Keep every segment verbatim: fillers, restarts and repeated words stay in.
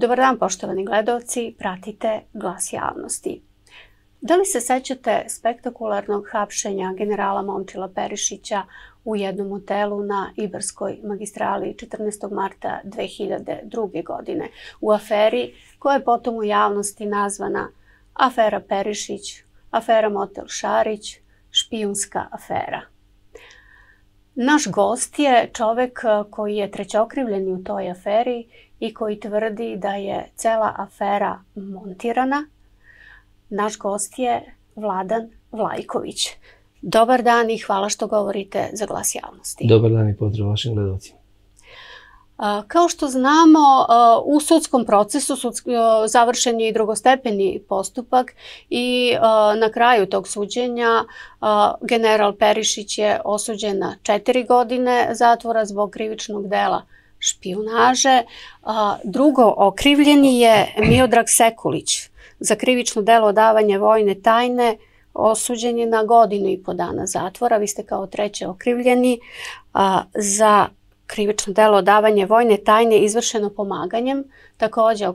Dobar dan, poštovani gledalci, pratite Glas javnosti. Da li se sećate spektakularnog hapšenja generala Momčila Perišića u jednom hotelu na Ibarskoj magistrali četrnaestog marta dve hiljade druge. godine u aferi koja je potom u javnosti nazvana afera Perišić, afera Motel Šarić, špijunska afera? Naš gost je čovek koji je trećokrivljeni u toj aferi i koji tvrdi da je cela afera montirana. Naš gost je Vladan Vlajković. Dobar dan i hvala što govorite za Glas javnosti. Dobar dan i pozdrav vašim gledalcima. Kao što znamo, u sudskom procesu završen je i drugostepeni postupak i na kraju tog suđenja general Perišić je osuđen na četiri godine zatvora zbog krivičnog dela špijunaže. Drugo okrivljeni je Miodrag Sekulić. Za krivično delo odavanje vojne tajne osuđen je na godinu i po dana zatvora. Vi ste kao treće okrivljeni za krivično delo odavanje vojne tajne izvršeno pomaganjem, također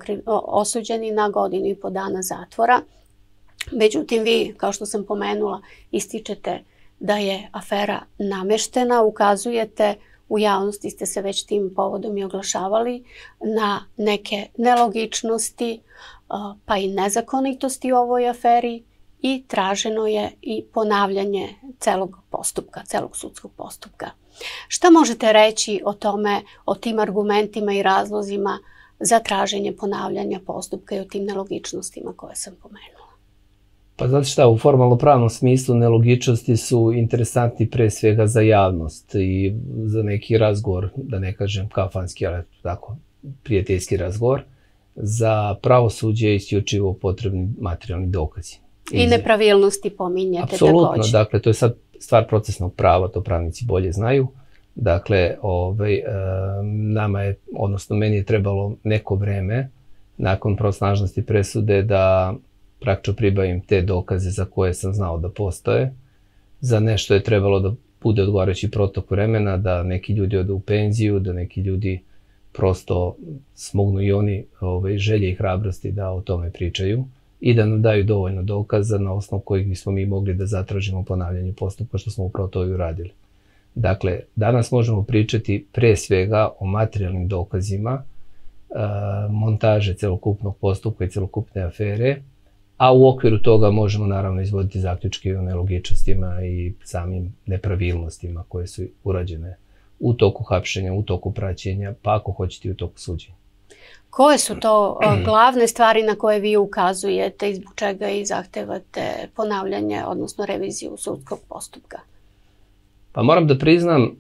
osuđeni na godinu i po dana zatvora. Međutim, vi, kao što sam pomenula, ističete da je afera nameštena, ukazujete, u javnosti ste se već tim povodom i oglašavali, na neke nelogičnosti pa i nezakonitosti u ovoj aferi i traženo je i ponavljanje celog postupka, celog sudskog postupka. Šta možete reći o tome, o tim argumentima i razlozima za traženje ponavljanja postupka i o tim nelogičnostima koje sam pomenula? Pa znate šta, u formalno-pravnom smislu nelogičnosti su interesantni pre svega za javnost i za neki razgovor, da ne kažem kafanski, ali tako prijateljski razgovor. Za pravosuđe je isključivo potrebni materijalni dokazi. I nepravilnosti pominjete takođe. Apsolutno, dakle, to je sad stvar procesnog prava, to pravnici bolje znaju. Dakle, nama je, odnosno meni je trebalo neko vreme nakon pravosnažnosti presude da praktično pribavim te dokaze za koje sam znao da postoje. Za nešto je trebalo da bude odgovarajući protok vremena, da neki ljudi odu u penziju, da neki ljudi prosto smognu i oni želje i hrabrosti da o tome pričaju i da nam daju dovoljno dokaza na osnovu kojih bismo mi mogli da zatražimo ponavljanje postupka, što smo upravo to i uradili. Dakle, danas možemo pričati pre svega o materijalnim dokazima montaže celokupnog postupka i celokupne afere, a u okviru toga možemo naravno izvoditi zaključke o nelogičnostima i samim nepravilnostima koje su urađene u toku hapšenja, u toku praćenja, pa ako hoćete i u toku suđenja. Koje su to glavne stvari na koje vi ukazujete i zbog čega i zahtevate ponavljanje, odnosno reviziju sudskog postupka? Pa moram da priznam,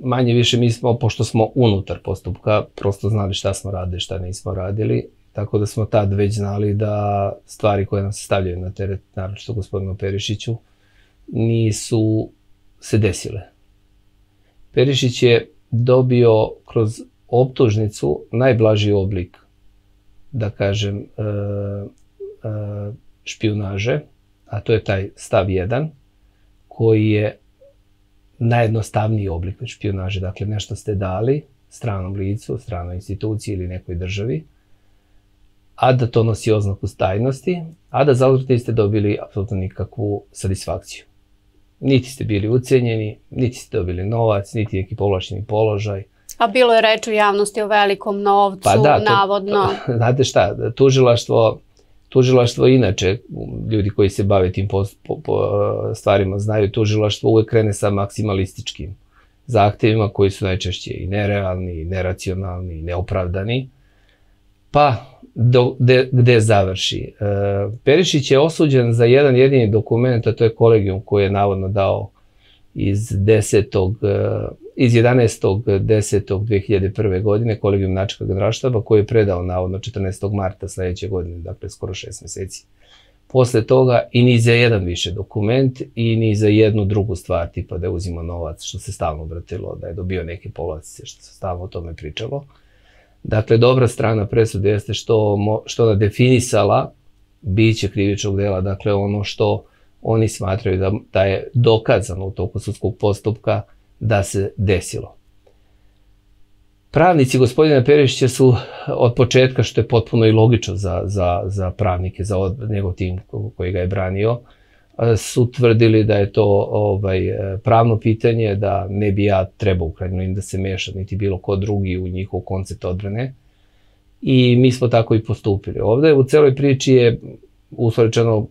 manje više mi smo, pošto smo unutar postupka, prosto znali šta smo radili, šta nismo radili, tako da smo tad već znali da stvari koje nam se stavljaju na teret, naročito gospodinu Perišiću, nisu se desile. Perišić je dobio kroz optužnicu najblaži oblik, da kažem, špijunaže, a to je taj stav jedan, koji je najjednostavniji oblik špijunaže. Dakle, nešto ste dali stranom licu, stranoj instituciji ili nekoj državi, a da to nosi oznaku tajnosti, a da zauzvrat niste dobili apsolutno nikakvu satisfakciju. Niti ste bili ucenjeni, niti ste dobili novac, niti neki povlašćeni položaj. A bilo je reč u javnosti o velikom novcu, navodno. Znate šta, tužilaštvo inače, ljudi koji se bave tim stvarima znaju, tužilaštvo uvek krene sa maksimalističkim zahtevima koji su najčešće i nerealni, i neracionalni, i neopravdani. Pa gde završi? Perišić je osuđen za jedan jedini dokument, a to je kolegijum koji je navodno dao iz jedanaestog desetog dve hiljade prve. godine, kolegijum načelnika generalštaba, koji je predao navodno četrnaestog marta sledeće godine, dakle skoro šest meseci. Posle toga i ni za jedan više dokument i ni za jednu drugu stvar, tipa da je uzimao novac, što se stalno obratilo, da je dobio neke povlastice, što se stalno o tome pričalo. Dakle, dobra strana presude jeste što ona definisala biće krivičnog dela, dakle ono što oni smatraju da je dokazano u toku sudskog postupka da se desilo. Pravnici gospodina Perišića su od početka, što je potpuno i logično za, za, za pravnike, za od, njegov tim koji ga je branio, su tvrdili da je to ovaj, pravno pitanje, da ne bi ja trebao u krajnjoj da se meša, niti bilo ko drugi u njihov koncept odbrane. I mi smo tako i postupili. Ovdje u celoj priči je uslovno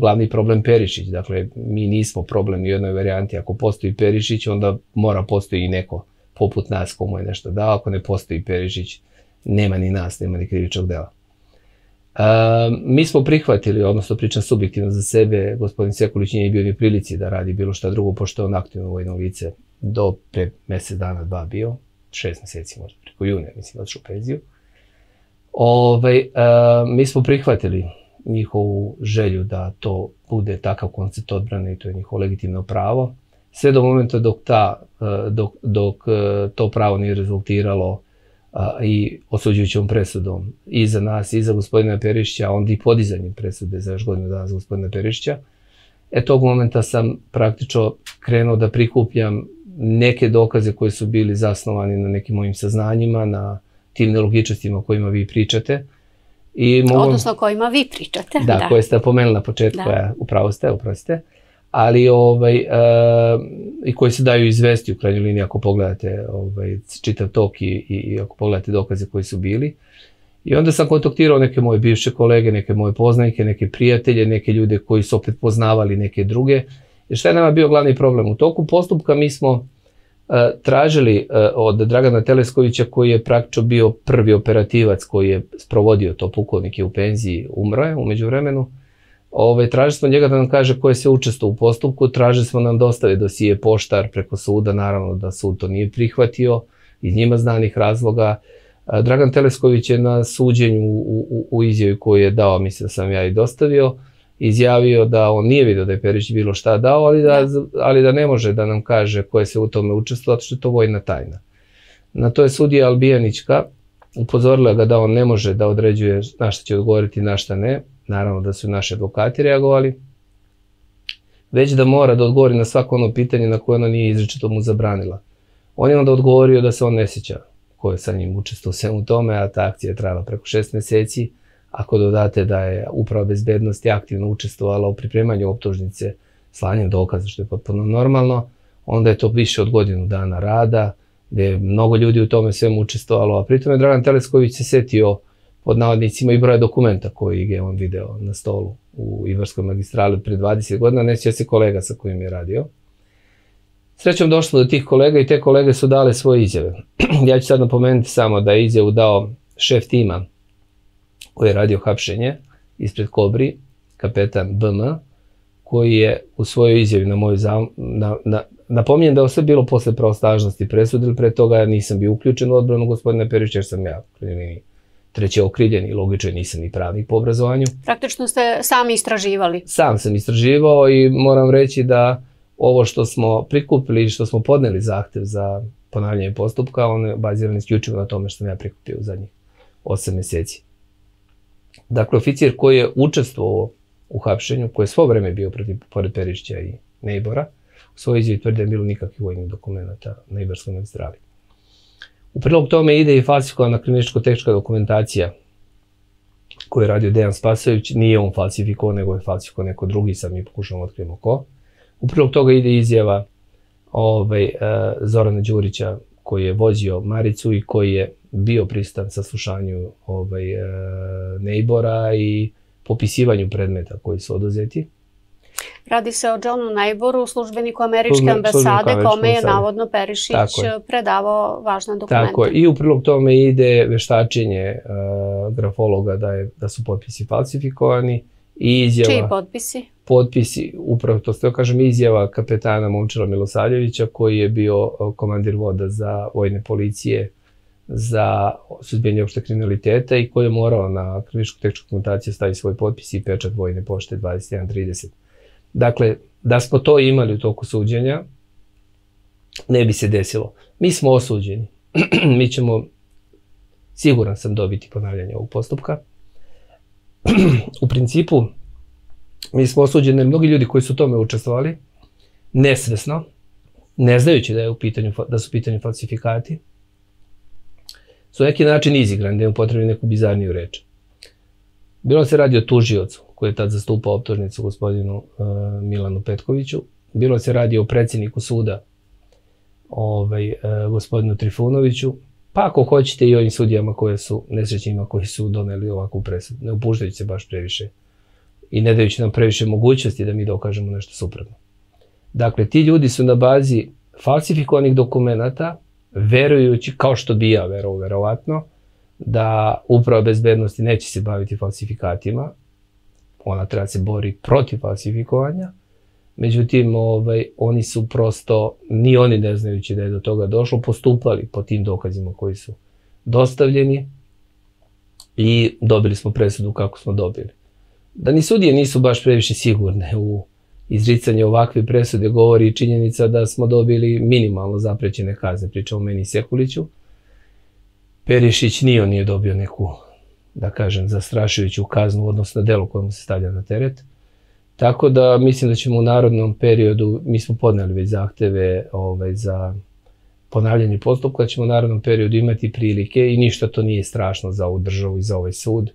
glavni problem Perišić. Dakle, mi nismo problem u jednoj varijanti. Ako postoji Perišić, onda mora postoji i neko poput nas komu je nešto dao. Ako ne postoji Perišić, nema ni nas, nema ni krivičnog dela. E, mi smo prihvatili, odnosno pričam subjektivno za sebe, gospodin Sekulić nije bio ni prilici da radi bilo šta drugo, pošto je on aktivno vojno lice do pre mjesec dana, dva bio, šest mjeseci možda, preko june, mislim, odšao u penziju. Ove, e, mi smo prihvatili njihovu želju da to bude takav koncept odbrane i to je njihovo legitimno pravo. Sve do momenta dok, ta, dok, dok to pravo nije rezultiralo a, i osuđujućom presudom i za nas i za gospodina Perišića, onda i podizanjem presude za još godinu dana za gospodina Perišića. E tog momenta sam praktično krenuo da prikupljam neke dokaze koji su bili zasnovani na nekim mojim saznanjima, na tim nelogičnostima o kojima vi pričate. I mogu... Odnosno o kojima vi pričate. Da, da, koje ste pomenuli na početku, ja, upravo ste, upravo ste. Ali ovaj, e, i koji se daju izvesti u krajnjoj liniji ako pogledate ovaj, čitav tok i, i, i ako pogledate dokaze koji su bili. I onda sam kontaktirao neke moje bivše kolege, neke moje poznanike, neke prijatelje, neke ljude koji su opet poznavali neke druge. Jer šta je nama bio glavni problem? U toku postupka mi smo e, tražili e, od Dragana Teleskovića, koji je praktično bio prvi operativac koji je sprovodio to, pukovnik je u penziji, umro je u međuvremenu. Ove, tražili smo njega da nam kaže ko je sve učestvo u postupku, tražili smo nam dostave dosije poštar preko suda, naravno da sud to nije prihvatio iz njima znanih razloga. Dragan Telesković je na suđenju u, u, u izjavi koju je dao, mislim da sam ja i dostavio, izjavio da on nije vidio da je Perišić bilo šta dao, ali da, ali da ne može da nam kaže ko je sve u tome učestvo, zato što je to vojna tajna. Na to je sudija Albijanićka upozorila ga da on ne može da određuje na šta će odgovoriti, na šta ne. Naravno da su naši advokati reagovali, već da mora da odgovori na svako ono pitanje na koje ona nije izričito mu zabranila. On je onda odgovorio da se on ne sjeća ko je sa njim učestvovao u svemu tome, a ta akcija je trajala preko šest mjeseci. Ako dodate da je Uprava bezbednosti aktivno učestvovala u pripremanju optužnice, slanjem dokaza, što je potpuno normalno, onda je to više od godinu dana rada, gdje je mnogo ljudi u tome svemu učestvovalo, a pritom je Dragan Telesković se sjetio pod navodnicima i broja dokumenta koji je on video na stolu u Ivarskoj magistrali prije dvadeset godina, ne sjeća se kolega sa kojim je radio. Srećom došlo do tih kolega i te kolege su dale svoje izjave. Ja ću sad napomenuti samo da je izjavu dao šef tima koji je radio hapšenje ispred Kobri, kapetan B M, koji je u svojoj izjavi na moju zav... na, na... Napominjem da je sve bilo posle pravosnažnosti presude, ili pre toga ja nisam bio uključen u odbranu gospodina Perišića, jer sam ja treće okrivljen i logično nisam ni pravnik po obrazovanju. Praktično ste sami istraživali. Sam sam istraživao i moram reći da ovo što smo prikupili i što smo podneli zahtev za ponavljanje postupka, on je baziran isključivo na tome što sam ja prikupio u zadnjih osam mjeseci. Dakle, oficir koji je učestvovao u hapšenju, koji je svo vreme bio protiv, pored Perišića i Neibora, u svojoj izjavi tvrde je bilo nikakvih vojnih dokumenta na Ibarskoj magistrali. U prilog tome ide i falsifikovana kriminalističko-tehnička dokumentacija koju je radio Dejan Spasojević. Nije on falsifikovao, nego je falsifikovao neko drugi, sad mi pokušamo otkrimo ko. U prilog toga ide izjava ovaj, Zorana Đurića koji je vozio Maricu i koji je bio pristan sa slušanju ovaj, Neibora i popisivanju predmeta koji su oduzeti. Radi se o Johnu Neiboru, službeniku američke ambasade, kome je navodno Perišić predavao važne dokumente. Tako je. I u prilog tome ide veštačenje uh, grafologa da, je, da su potpisi falsifikovani i izjava... Čiji potpisi? Potpisi, upravo to ste kažem, izjava kapetana Momčila Milosavljevića koji je bio komandir voda za vojne policije za suzbijanje opšte kriminaliteta i koji je morao na kriminalističko-tehničku dokumentaciju staviti svoj potpis i pečat vojne pošte dvadeset jedan trideset. Dakle, da smo to imali u toku suđenja, ne bi se desilo. Mi smo osuđeni. Mi ćemo, siguran sam, dobiti ponavljanje ovog postupka. U principu, mi smo osuđeni jer mnogi ljudi koji su u tome učestvovali, nesvesno, ne znajući da, je u pitanju, da su u pitanju falsifikati, su na neki način izigrani, da je upotrebili neku bizarniju reč. Bilo se radi o tužiocu koji je tad zastupao optužnicu gospodinu Milanu Petkoviću, bilo se radi o predsjedniku suda gospodinu Trifunoviću, pa ako hoćete i ovim sudijama koje su nesrećnima koji su doneli ovakvu presudu, ne upuštajući se baš previše i ne dajući nam previše mogućnosti da mi dokažemo nešto suprotno. Dakle, ti ljudi su na bazi falsifikovanih dokumenata, verujući, kao što bi ja verovao verovatno, da Uprava bezbednosti neće se baviti falsifikatima, ona treba se bori protiv falsifikovanja, međutim, oni su prosto, ni oni ne znajući da je do toga došlo, postupali po tim dokazima koji su dostavljeni i dobili smo presudu kako smo dobili. Da ni sudije nisu baš previše sigurne u izricanje ovakve presude govori i činjenica da smo dobili minimalno zaprećene kazne, pričamo meni i Sekuliću. Perišić nije, on nije dobio neku, da kažem, zastrašujuću kaznu u odnosu na delo kojemu se stavlja na teret. Tako da mislim da ćemo u narednom periodu, mi smo podneli već zahteve za ponavljanje postupka, da ćemo u narednom periodu imati prilike i ništa to nije strašno za ovu državu i za ovaj sud,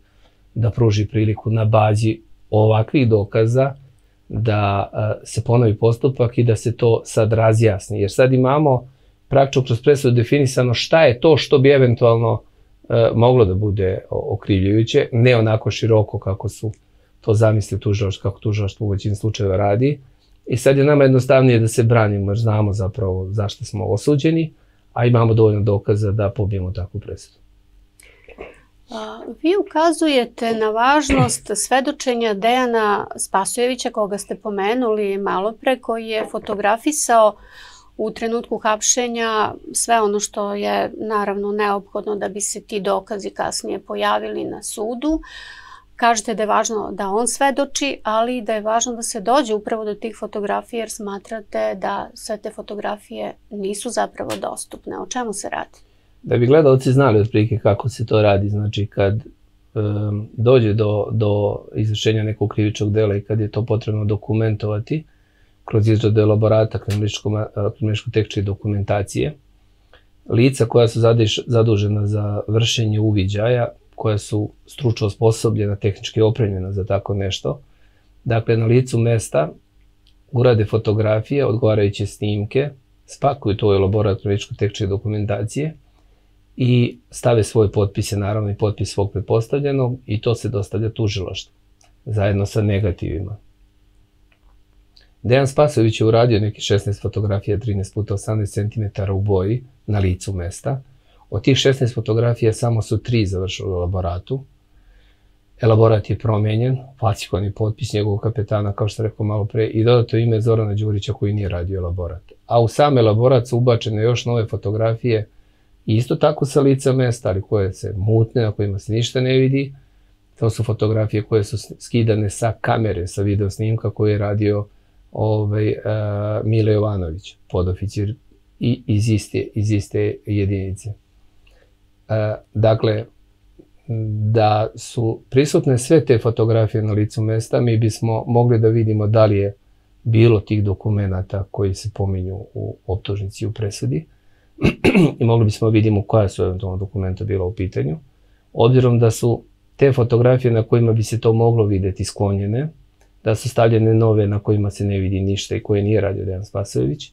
da pruži priliku na bazi ovakvih dokaza da se ponovi postupak i da se to sad razjasni. Jer sad imamo praktično kroz presudu definisano šta je to što bi eventualno moglo da bude okrivljujuće, ne onako široko kako su to zamisli tužilaštvo, kako tužilaštvo u većini slučajeva radi. I sad je nama jednostavnije da se branimo, jer znamo zapravo zašto smo osuđeni, a imamo dovoljno dokaza da pobijemo takvu presudu. Vi ukazujete na važnost svedočenja Dejana Spasojevića, koga ste pomenuli malo pre, koji je fotografisao u trenutku hapšenja sve ono što je naravno neophodno da bi se ti dokazi kasnije pojavili na sudu. Kažete da je važno da on svedoči, ali da je važno da se dođe upravo do tih fotografija, jer smatrate da sve te fotografije nisu zapravo dostupne. O čemu se radi? Da bi gledalci znali otprilike kako se to radi, znači kad dođe do izvršenja nekog krivičnog dela i kad je to potrebno dokumentovati kroz izradu elaborata kriminalističko-tehničke dokumentacije, lica koja su zadužena za vršenje uviđaja, koja su stručno osposobljena, tehnički opremljena za tako nešto, dakle na licu mesta urade fotografije, odgovarajuće snimke, spakuju to u elaborat kriminalističko-tehničke dokumentacije i stave svoje potpise, naravno i potpis svog pretpostavljenog, i to se dostavlja tužilaštvu zajedno sa negativima. Dejan Spasojević je uradio neki šesnaest fotografija trinaest puta osamnaest centimetara u boji na licu mesta. Od tih šesnaest fotografija samo su tri završili u elaboratu. Elaborat je promenjen, falsifikovani potpis njegovog kapetana, kao što rekao malo pre, i dodato ime Zorana Đurića koji nije radio elaborat. A u sam elaborat su ubačene još nove fotografije, isto tako sa lica mesta, ali koje se mutne, na kojima se ništa ne vidi. To su fotografije koje su skidane sa kamere, sa videosnimka koje je radio Mile Jovanović, podoficir iz iste jedinice. Dakle, da su prisutne sve te fotografije na licu mesta, mi bismo mogli da vidimo da li je bilo tih dokumenta koji se pominju u optužnici i u presudi, i mogli bismo vidimo koja su eventualno dokumenta bila u pitanju. Obzirom da su te fotografije na kojima bi se to moglo vidjeti sklonjene, da su stavljene nove na kojima se ne vidi ništa i koje nije radio Dejan Spasojević,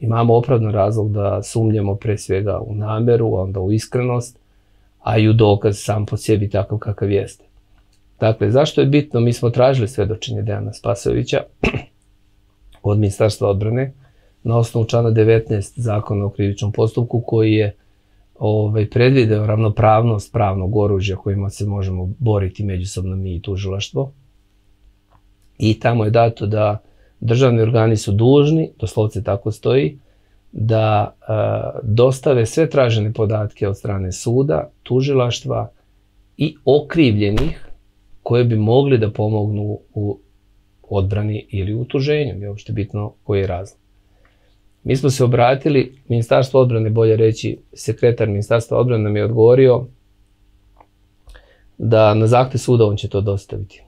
imamo opravdan razlog da sumnjamo pre svega u nameru, a onda u iskrenost, a i u dokaz sam po sebi takav kakav jeste. Dakle, zašto je bitno? Mi smo tražili svedočenje Dejana Spasojevića od Ministarstva odbrane na osnovu člana devetnaestog zakona o krivičnom postupku koji je predvideo ravnopravnost pravnog oružja kojima se možemo boriti međusobno mi i tužilaštvo. I tamo je dato da državni organi su dužni, doslovce tako stoji, da dostave sve tražene podatke od strane suda, tužilaštva i okrivljenih koje bi mogli da pomognu u odbrani ili u tuženju, je uopšte bitno koji je razlog. Mi smo se obratili, Ministarstvo odbrane, bolje reći, sekretar Ministarstva odbrane nam je odgovorio da na zahtev suda on će to dostaviti.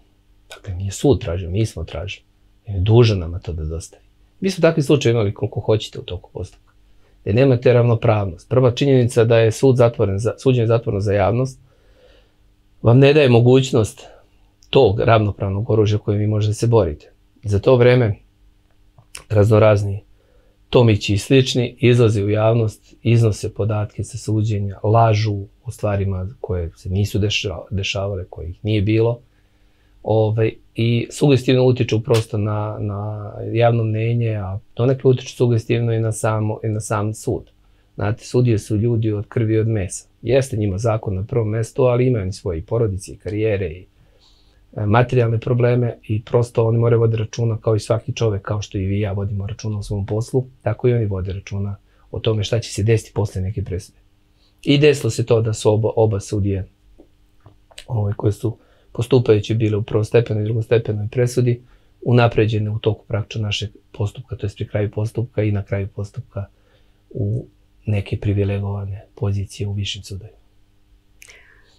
Dakle, nije sud tražio, mi smo tražili. Dužan nama to da dostavi. Mi smo takvi slučaj imali koliko hoćete u toku postupka. jer nemate ravnopravnost. Prva činjenica da je sud zatvoren, suđenje zatvoreno za javnost, vam ne daje mogućnost tog ravnopravnog oružja kojim vi možete se boriti. Za to vreme raznorazni Tomići i slični izlaze u javnost, iznose podatke sa suđenja, lažu o stvarima koje se nisu dešavale, kojih nije bilo, Ove, i sugestivno utiču prosto na, na javno mnenje, a donekle utiču sugestivno i na, samo, i na sam sud. Znate, sudije su ljudi od krvi i od mesa. Jeste njima zakon na prvom mestu, ali imaju svoje porodice i karijere i materijalne probleme i prosto oni moraju voditi računa kao i svaki čovek, kao što i vi i ja vodimo računa o svom poslu, tako i oni vode računa o tome šta će se desiti posle neke presude. I desilo se to da su oba, oba sudije ove, koje su postupajući bile u prvostepenoj i drugostepenoj presudi, unapređene u toku praktično našeg postupka, to je pri kraju postupka i na kraju postupka u neke privilegovane pozicije u višim sudovima.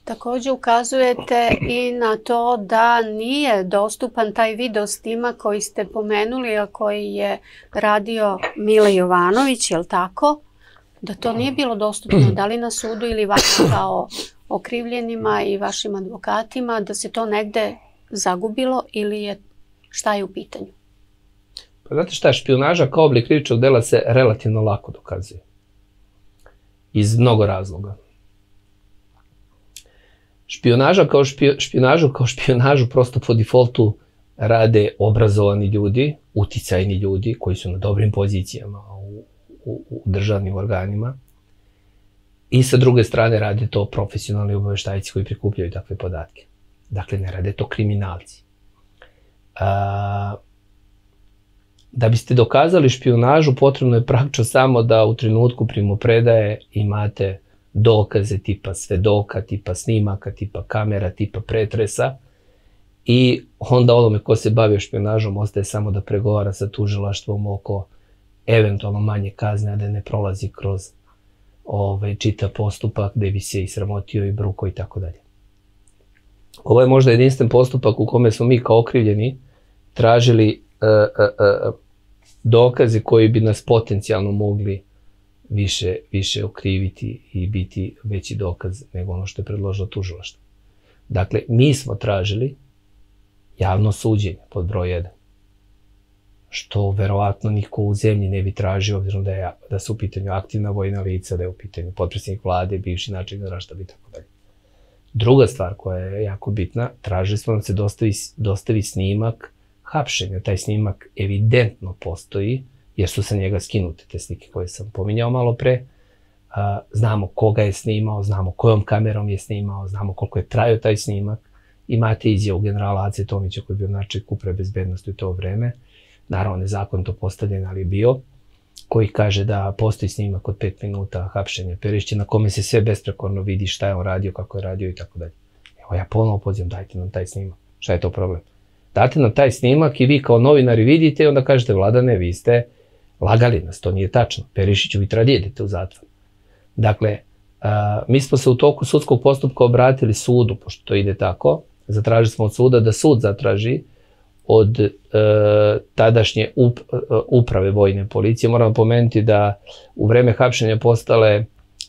Također ukazujete i na to da nije dostupan taj video snimak koji ste pomenuli, a koji je radio Mile Jovanović, je li tako? Da to nije bilo dostupno, da li na sudu ili vas kao okrivljenima i vašim advokatima, da se to negde zagubilo ili je, šta je u pitanju? Pa znate šta, špijunaža kao oblik krivičnog dela se relativno lako dokazuje. Iz mnogo razloga. Špijunaža kao špiju, špijunažu kao špijunažu prosto po defaultu rade obrazovani ljudi, uticajni ljudi koji su na dobrim pozicijama u, u, u državnim organima. I sa druge strane rade to profesionalni obaveštajci koji prikupljaju takve podatke. Dakle, ne rade to kriminalci. A, da biste dokazali špijunažu, potrebno je praktično samo da u trenutku primopredaje imate dokaze tipa svedoka, tipa snimaka, tipa kamera, tipa pretresa i onda onome ko se bavio špijunažom ostaje samo da pregovara sa tužilaštvom oko eventualno manje kazne, a da ne prolazi kroz Ovaj, čita postupak gde bi se i sramotio i bruko i tako dalje. Ovo je možda jedinstven postupak u kome smo mi kao okrivljeni tražili uh, uh, uh, dokaze koji bi nas potencijalno mogli više, više okriviti i biti veći dokaz nego ono što je predložilo tužilaštvo. Dakle, mi smo tražili javno suđenje pod broj jedan, što verovatno niko u zemlji ne bi tražio, obzirom da, je, da su u pitanju aktivna vojna lica, da je u pitanju potpredsjednik vlade, bivši načelnik Raštaba i tako dalje. Druga stvar koja je jako bitna, tražili smo da se dostavi, dostavi snimak hapšenja. Taj snimak evidentno postoji, jer su sa njega skinute te slike koje sam pominjao malo pre. Znamo koga je snimao, znamo kojom kamerom je snimao, znamo koliko je trajao taj snimak. Imate izjavu generala Ace Tomića koji je bio načelnik uprave bezbednosti u to vreme. Naravno, nezakon to postavljen, ali je bio, koji kaže da postoji snimak od pet minuta hapšenja Perišća, na kome se sve besprekorno vidi šta je on radio, kako je radio i tako dalje. Evo, ja ponovno pozivam, dajte nam taj snimak. Šta je to problem? Date nam taj snimak i vi kao novinari vidite i onda kažete, Vladane, vi ste lagali nas, to nije tačno. Perišiću vi tradi idete u zatvor. Dakle, a, mi smo se u toku sudskog postupka obratili sudu, pošto to ide tako, zatražili smo od suda da sud zatraži od e, tadašnje up, uprave vojne policije. Moramo pomenuti da u vreme hapšenja postale,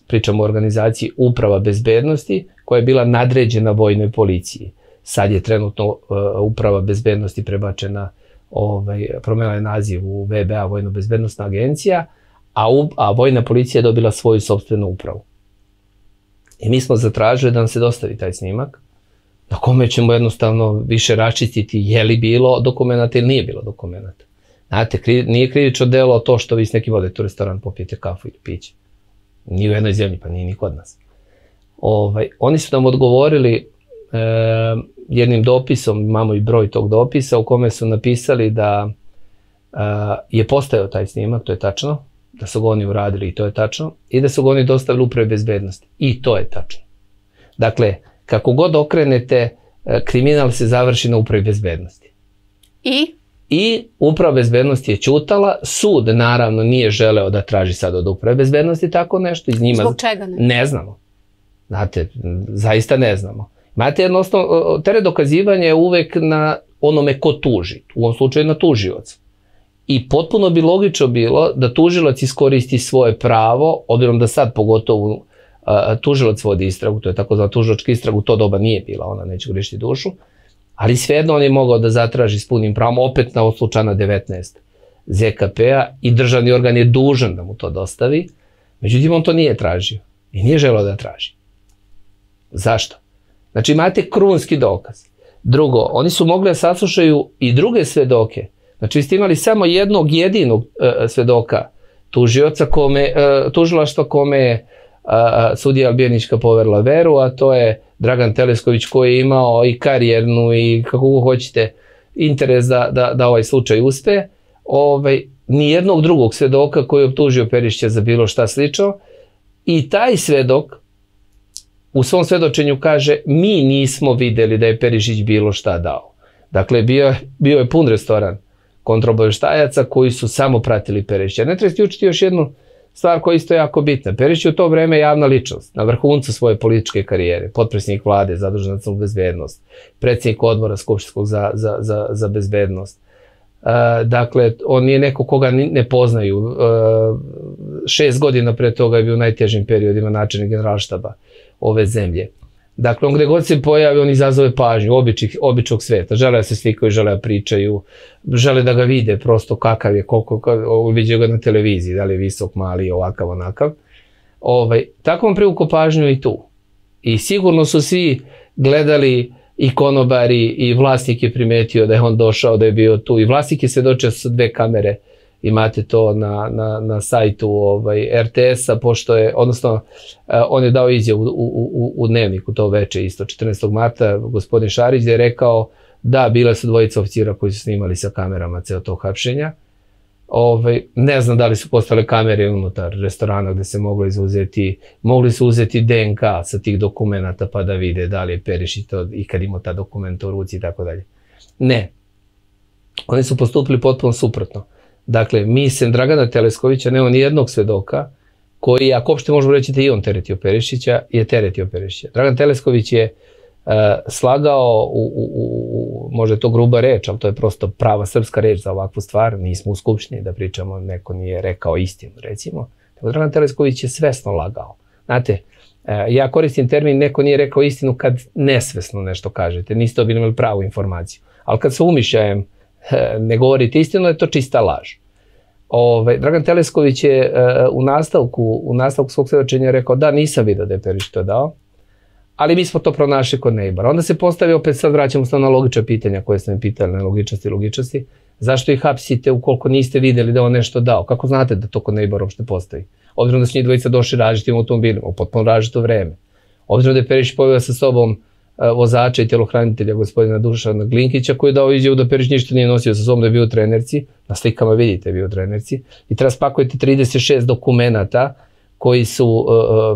pričamo o organizaciji, uprava bezbednosti koja je bila nadređena vojnoj policiji. Sad je trenutno e, uprava bezbednosti prebačena, ovaj, promenila je naziv u V B A, Vojno-bezbednostna agencija, a, u, a vojna policija je dobila svoju sopstvenu upravu. I mi smo zatražili da nam se dostavi taj snimak, na kome ćemo jednostavno više raščistiti je li bilo dokumenata ili nije bilo dokumenata. Znate, kri, nije krivično delo to što vi s nekim odete u restoran, popijete kafu ili piće. Nije u jednoj zemlji, pa nije ni kod nas. Ovaj, oni su nam odgovorili e, jednim dopisom, imamo i broj tog dopisa, u kome su napisali da e, je postojao taj snimak, to je tačno, da su ga oni uradili i to je tačno, i da su ga oni dostavili upravi bezbednosti i to je tačno. Dakle, kako god okrenete, kriminal se završi na upravi bezbednosti. I? I uprava bezbednosti je ćutala, sud naravno nije želeo da traži sad od uprave bezbednosti tako nešto. Iz njima... Zbog čega ne? Ne znamo. Znate, zaista ne znamo. Imate jedno osnovno, teret dokazivanja je uvek na onome ko tuži, u ovom slučaju na tužiocu. I potpuno bi logično bilo da tužilac iskoristi svoje pravo, obzirom da sad pogotovo tužilac vodi istragu, to je takozvana tužilačka istraga, u to doba nije bila, ona neće grešiti dušu, ali svejedno on je mogao da zatraži s punim pravom, opet na osnovu člana devetnaest Z K P-a, i državni organ je dužan da mu to dostavi, međutim on to nije tražio i nije želeo da traži. Zašto? Znači imate krunski dokaz. Drugo, oni su mogli da saslušaju i druge svedoke. Znači vi ste imali samo jednog jedinog svedoka, tužilaštva kome je sudija Albijanićka poverila veru, a to je Dragan Telesković, koji je imao i karijernu i kako hoćete interes da ovaj slučaj uspe. Nijednog drugog svedoka koji je optužio Perišića za bilo šta slično. I taj svedok u svom svedočenju kaže: mi nismo videli da je Perišić bilo šta dao. Dakle, bio je pun restoran kontraobaveštajaca koji su samo pratili Perišića. Ne treba isključiti još jednu stvar koja je isto jako bitna. Perišić je u to vreme javna ličnost, na vrhuncu svoje političke karijere, potpredsjednik vlade zadužen za nacionalnu bezbednost, predsjednik odbora skupštinskog za bezbednost. Dakle, on nije neko koga ne poznaju. Šest godina pre toga je bio u najtežim periodima načelnik generalštaba ove zemlje. Dakle, on gde god se pojavi, on izazove pažnju običnog sveta. Žele da se slikaju, žele da pričaju, žele da ga vide prosto kakav je, koliko viđaju ga na televiziji, da li je visok, mali, ovakav, onakav. Tako vam privukao pažnju i tu. I sigurno su svi gledali, i konobari, i vlasnik je primetio da je on došao, da je bio tu. I vlasnik je svedočio sa dve kamere, imate to na sajtu R T S-a, pošto je, odnosno, on je dao izjavu u Dnevniku to veče isto, četrnaestog marta, gospodin Šarić je rekao da bile su dvojica oficira koji su snimali sa kamerama ceo tog hapšenja. Ne znam da li su postale kamere unutar restorana gde se moglo izuzeti, mogli su uzeti D N K sa tih dokumenta pa da vide da li je Perišić to ikad imao ta dokumenta u ruci i tako dalje. Ne. Oni su postupili potpuno suprotno. Dakle, mi sem Dragana Teleskovića nemamo ni jednog svedoka koji, ako uopšte možemo reći da i on teretio Perišića, je teretio Perišića. Dragan Telesković je slagao, možda je to gruba reč, ali to je prosto prava srpska reč za ovakvu stvar, nismo u Skupštini da pričamo, neko nije rekao istinu, recimo. Dragan Telesković je svesno lagao. Znate, ja koristim termin neko nije rekao istinu kad nesvesno nešto kažete, niste dobili pravu informaciju, ali kad sa umišljajem ne govorite istinu, je to čista laž. Dragan Telesković je u nastavku svog svedočenja rekao da nisam vidio da je Perišić to dao, ali mi smo to pronašli kod Neibara. Onda se postavi, opet sad vraćamo se na logična pitanja koje ste mi pitali, na logičnosti i logičnosti, zašto ih hapsite ukoliko niste videli da on nešto dao? Kako znate da to kod Neibara uopšte postavi? Obzirom da su njih dvojica došli različitim automobilima, u potpuno različito vreme. Obzirom da je Perišić poveo sa sobom vozača i tjelohranitelja gospodina Dušana Glinkića, koji je dao izjavu da Perišić ništa nije nosio sa sobom, da je bio u trenerci, na slikama vidite bio u trenerci, i treba spakujete trideset šest dokumenta koji su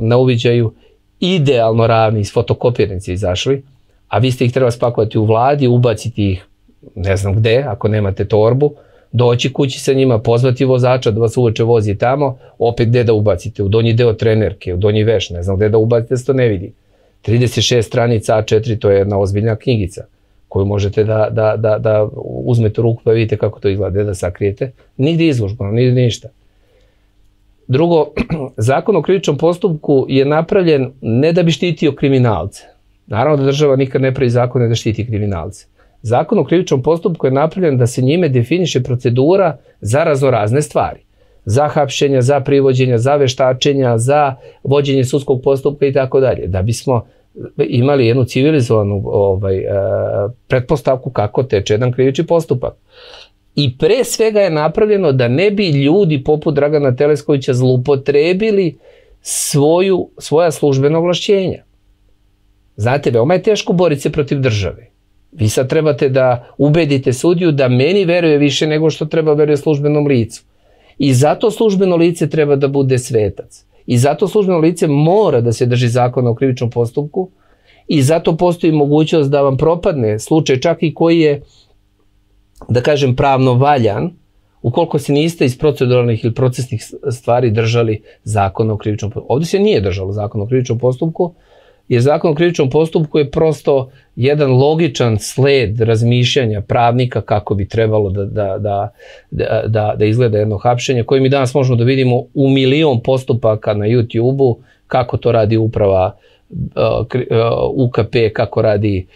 na uviđaju idealno ravni, iz fotokopirnice izašli, a vi ste ih treba spakovati u vladi, ubaciti ih ne znam gde, ako nemate torbu, doći kući sa njima, pozvati vozača da vas uveče vozi tamo, opet gde da ubacite, u donji deo trenerke, u donji veš, ne znam gde da ubacite, se to ne vidi. trideset šest stranica A četiri, to je jedna ozbiljna knjigica koju možete da uzmete u ruku pa vidite kako to izgleda, da sakrijete. Nigde izložba, nigde ništa. Drugo, zakon o krivičnom postupku je napravljen ne da bi štitio kriminalce. Naravno da država nikad ne pravi zakone da štiti kriminalce. Zakon o krivičnom postupku je napravljen da se njime definiše procedura za raznorazne stvari. Za hapšenja, za privođenja, za veštačenja, za vođenje sudskog postupka i tako dalje. Da bismo imali jednu civilizovanu pretpostavku kako teče jedan krivični postupak. I pre svega je napravljeno da ne bi ljudi poput Dragana Teleskovića zloupotrebili svoja službena ovlašćenja. Znate, veoma je teško boriti se protiv države. Vi sad trebate da ubedite sudiju da meni veruje više nego što treba veruje službenom licu. I zato službeno lice treba da bude svetac. I zato službeno lice mora da se drži zakona o krivičnom postupku. I zato postoji mogućnost da vam propadne slučaj čak i koji je, da kažem, pravno valjan, ukoliko se niste iz proceduralnih ili procesnih stvari držali zakona o krivičnom postupku. Ovdje se nije držalo zakona o krivičnom postupku, jer Zakon o krivičnom postupku je prosto jedan logičan sled razmišljanja pravnika kako bi trebalo da, da, da, da, da izgleda jedno hapšenje, koje mi danas možemo da vidimo u milion postupaka na YouTube-u, kako to radi uprava U K P, kako radi,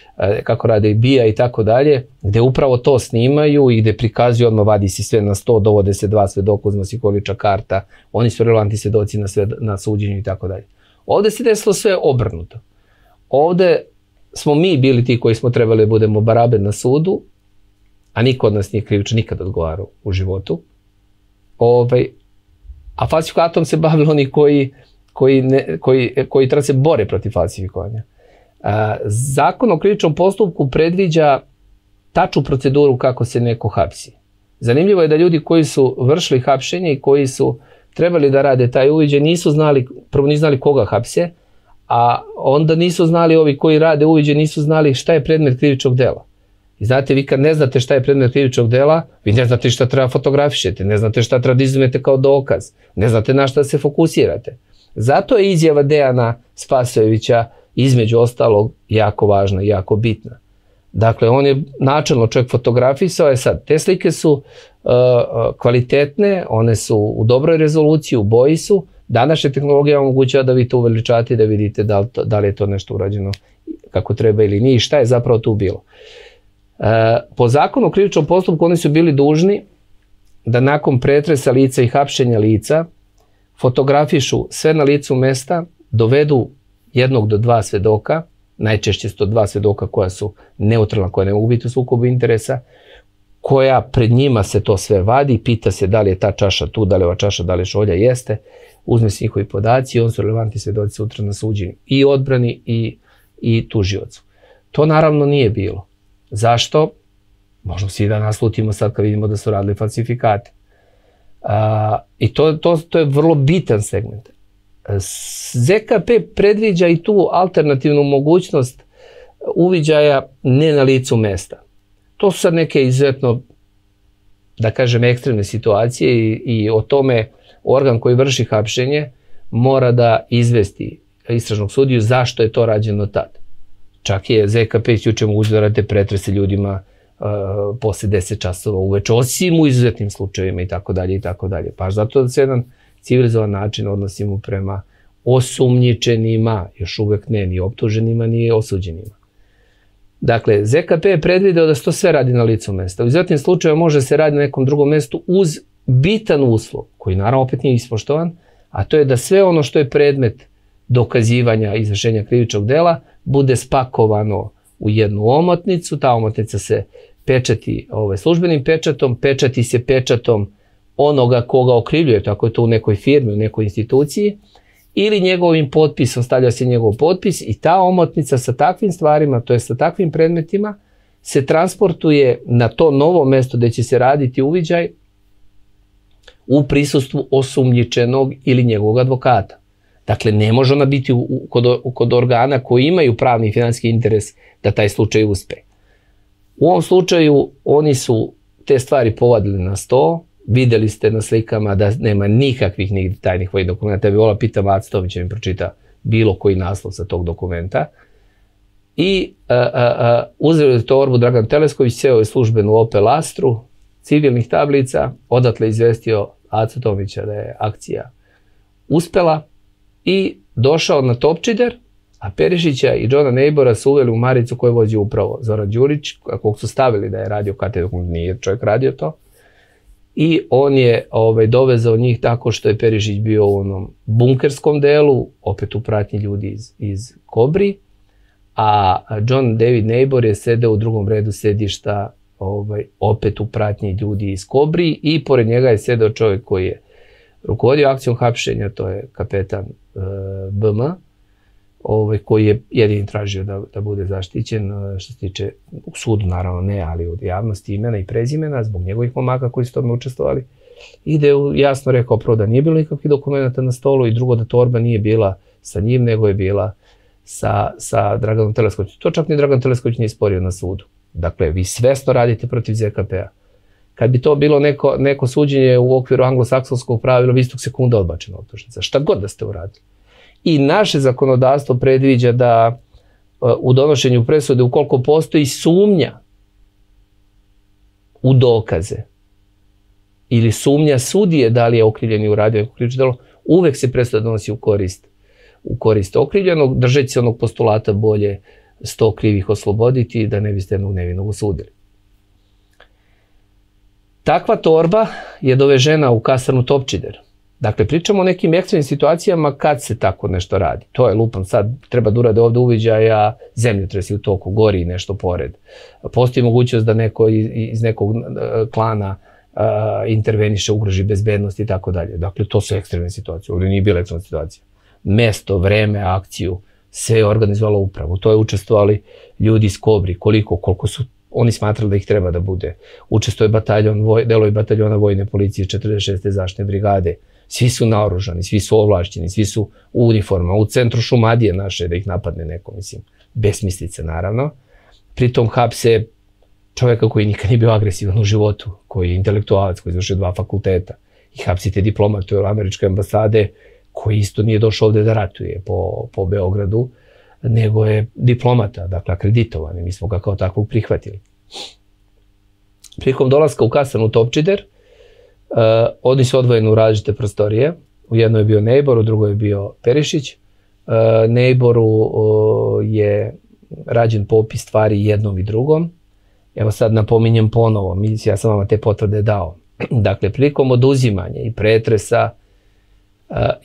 kako radi B I A i tako dalje, gde upravo to snimaju i gde prikazuju, odmah vadi si sve na sto, dovode se dva svedoka, uzma si količa karta, oni su relevantni svedoci na, sve, na suđenju i tako dalje. Ovde se desilo sve obrnuto. Ovde smo mi bili ti koji smo trebali da budemo barabe na sudu, a niko od nas nije krivično nikad odgovarao u životu. Ove, a falsifikatom se bavili oni koji koji, koji, koji treba se bore protiv falsifikovanja. A, zakon o krivičnom postupku predviđa tačnu proceduru kako se neko hapsi. Zanimljivo je da ljudi koji su vršili hapšenje i koji su trebali da rade taj uviđaj, nisu znali, prvo nisu znali koga hapse, a onda nisu znali ovi koji rade uviđaj, nisu znali šta je predmet krivičnog dela. I znate, vi kad ne znate šta je predmet krivičnog dela, vi ne znate šta treba fotografišete, ne znate šta treba da izuzmete kao dokaz, ne znate na šta se fokusirate. Zato je izjava Dejana Spasojevića između ostalog jako važna i jako bitna. Dakle, on je načelno čovjek fotografisao, je sad, te slike su uh, kvalitetne, one su u dobroj rezoluciji, u boji su. Današnja tehnologija omogućava da vi to uveličate i da vidite da li, to, da li je to nešto urađeno kako treba ili nije i šta je zapravo tu bilo. Uh, po zakonu o krivičnom postupku oni su bili dužni da nakon pretresa lica i hapšenja lica fotografišu sve na licu mesta, dovedu jednog do dva svedoka, najčešće su to dva svedoka koja su neutralna, koja ne mogu biti u sukobu interesa, koja pred njima se to sve vadi, pita se da li je ta čaša tu, da li je ova čaša, da li je šolja, jeste, uzme se njihovi podaci i on su relevantni svedoci sutra na suđenju i odbrani i, i tužiocu. To naravno nije bilo. Zašto? Možemo svi da naslutimo sad kad vidimo da su radili falsifikate. A, I to, to, to je vrlo bitan segment. Z K P predviđa i tu alternativnu mogućnost uviđaja ne na licu mesta. To su sad neke izuzetno, da kažem, ekstremne situacije i, i o tome organ koji vrši hapšenje mora da izvesti istražnog sudiju zašto je to rađeno tad. Čak je Z K P isključio mogućnost da rade pretrese ljudima Uh, posle deset časova uveče, osim u izuzetnim slučajevima i tako dalje i tako dalje. Pa zato da se jedan civilizovan način odnosimo prema osumnjičenima, još uvek ne ni optuženima, ni osuđenima. Dakle, Z K P je predvideo da se to sve radi na licu mesta. U izuzetnim slučajevima može se radi na nekom drugom mestu uz bitan uslov, koji naravno opet nije ispoštovan, a to je da sve ono što je predmet dokazivanja izvršenja krivičnog dela bude spakovano u jednu omotnicu, ta omotnica se pečati ovaj, službenim pečatom, pečati se pečatom onoga koga okrivljuje, tako je to u nekoj firmi, u nekoj instituciji, ili njegovim potpisom, stavlja se njegov potpis i ta omotnica sa takvim stvarima, to je sa takvim predmetima, se transportuje na to novo mesto gde će se raditi uviđaj u prisustvu osumnjičenog ili njegovog advokata. Dakle, ne može ona biti u, u, kod, u, kod organa koji imaju pravni i finansijski interes da taj slučaj uspe. U ovom slučaju oni su te stvari povadili na sto, videli ste na slikama da nema nikakvih nigde tajnih vojnih dokumenta. Ja bi vola pitam Actovića, mi pročita bilo koji naslov sa tog dokumenta. I uzeli u torbu Dragan Telesković, seo je službenu Opel Astru, civilnih tablica, odatle izvestio Actovića da je akcija uspela, i došao na Topčider, a Perišića i Johna Neighbora su uveli u maricu koju vozi upravo Zoran Đurić, kog su stavili da je radio K T V, nije čovjek radio to. I on je ovaj, dovezao njih tako što je Perišić bio u onom bunkerskom delu, opet u pratnji ljudi iz, iz Kobri, a John David Neighbor je sedeo u drugom redu sedišta, ovaj, opet u pratnji ljudi iz Kobri, i pored njega je sedeo čovjek koji je rukovodio akcijom hapšenja, to je kapetan e, B M, ovaj, koji je jedini tražio da, da bude zaštićen, što se tiče, u sudu naravno ne, ali od javnosti imena i prezimena, zbog njegovih momaka koji su tome učestvovali. I da je jasno rekao prvo da nije bilo nikakvih dokumenta na stolu i drugo da torba nije bila sa njim, nego je bila sa, sa Draganom Teleskovićem. To čak ni Dragan Telesković nije sporio na sudu. Dakle, vi svesno radite protiv Z K P-a. Kad bi to bilo neko, neko suđenje u okviru anglosaksonskog pravila, istog sekunda odbačena optužnica. Šta god da ste uradili. i naše zakonodavstvo predviđa da u donošenju presude, ukoliko postoji sumnja u dokaze ili sumnja sudije da li je okrivljeni uradio neko krivično delo, uvek se presuda donosi u korist, u korist okrivljenog, držeći se onog postulata bolje sto krivih osloboditi da ne biste jednog nevinog osudili. Takva torba je dovežena u kasarnu Topčider. Dakle, pričamo o nekim ekstremnim situacijama kad se tako nešto radi. To je lupam sad, treba da urade ovde uviđaja, zemljotresi u toku, gori nešto pored. Postoji mogućnost da neko iz nekog klana interveniše, ugroži bezbednost i tako dalje. Dakle, to su ekstremne situacije. Ovdje nije bila ekstremna situacija. Mesto, vreme, akciju, sve je organizovala upravo. To je učestvovali ljudi iz Kobri, koliko, koliko su oni smatrali da ih treba da bude. Učestvuje delovi bataljona vojne policije, četrdeset šeste zaštitne brigade. Svi su naoružani, svi su ovlašćeni, svi su u uniformama. U centru Šumadije naše da ih napadne neko, mislim, besmislice naravno. Pritom hapse čoveka koji nikad nije bio agresivan u životu, koji je intelektualac, koji je izvršio dva fakulteta. I hapsite diplomata u američke ambasade, koji isto nije došao ovde da ratuje po Beogradu, nego je diplomata, dakle akreditovani. Mi smo ga kao takvog prihvatili. Prilikom dolaska u kasarnu Topčider, oni su odvojeni u različite prostorije. U jednoj je bio Nejbor, u drugoj je bio Perišić. Nejboru je rađen popis stvari jednom i drugom. Evo sad napominjem ponovo, ja sam vam te potvrde dao. Dakle, prilikom oduzimanja i pretresa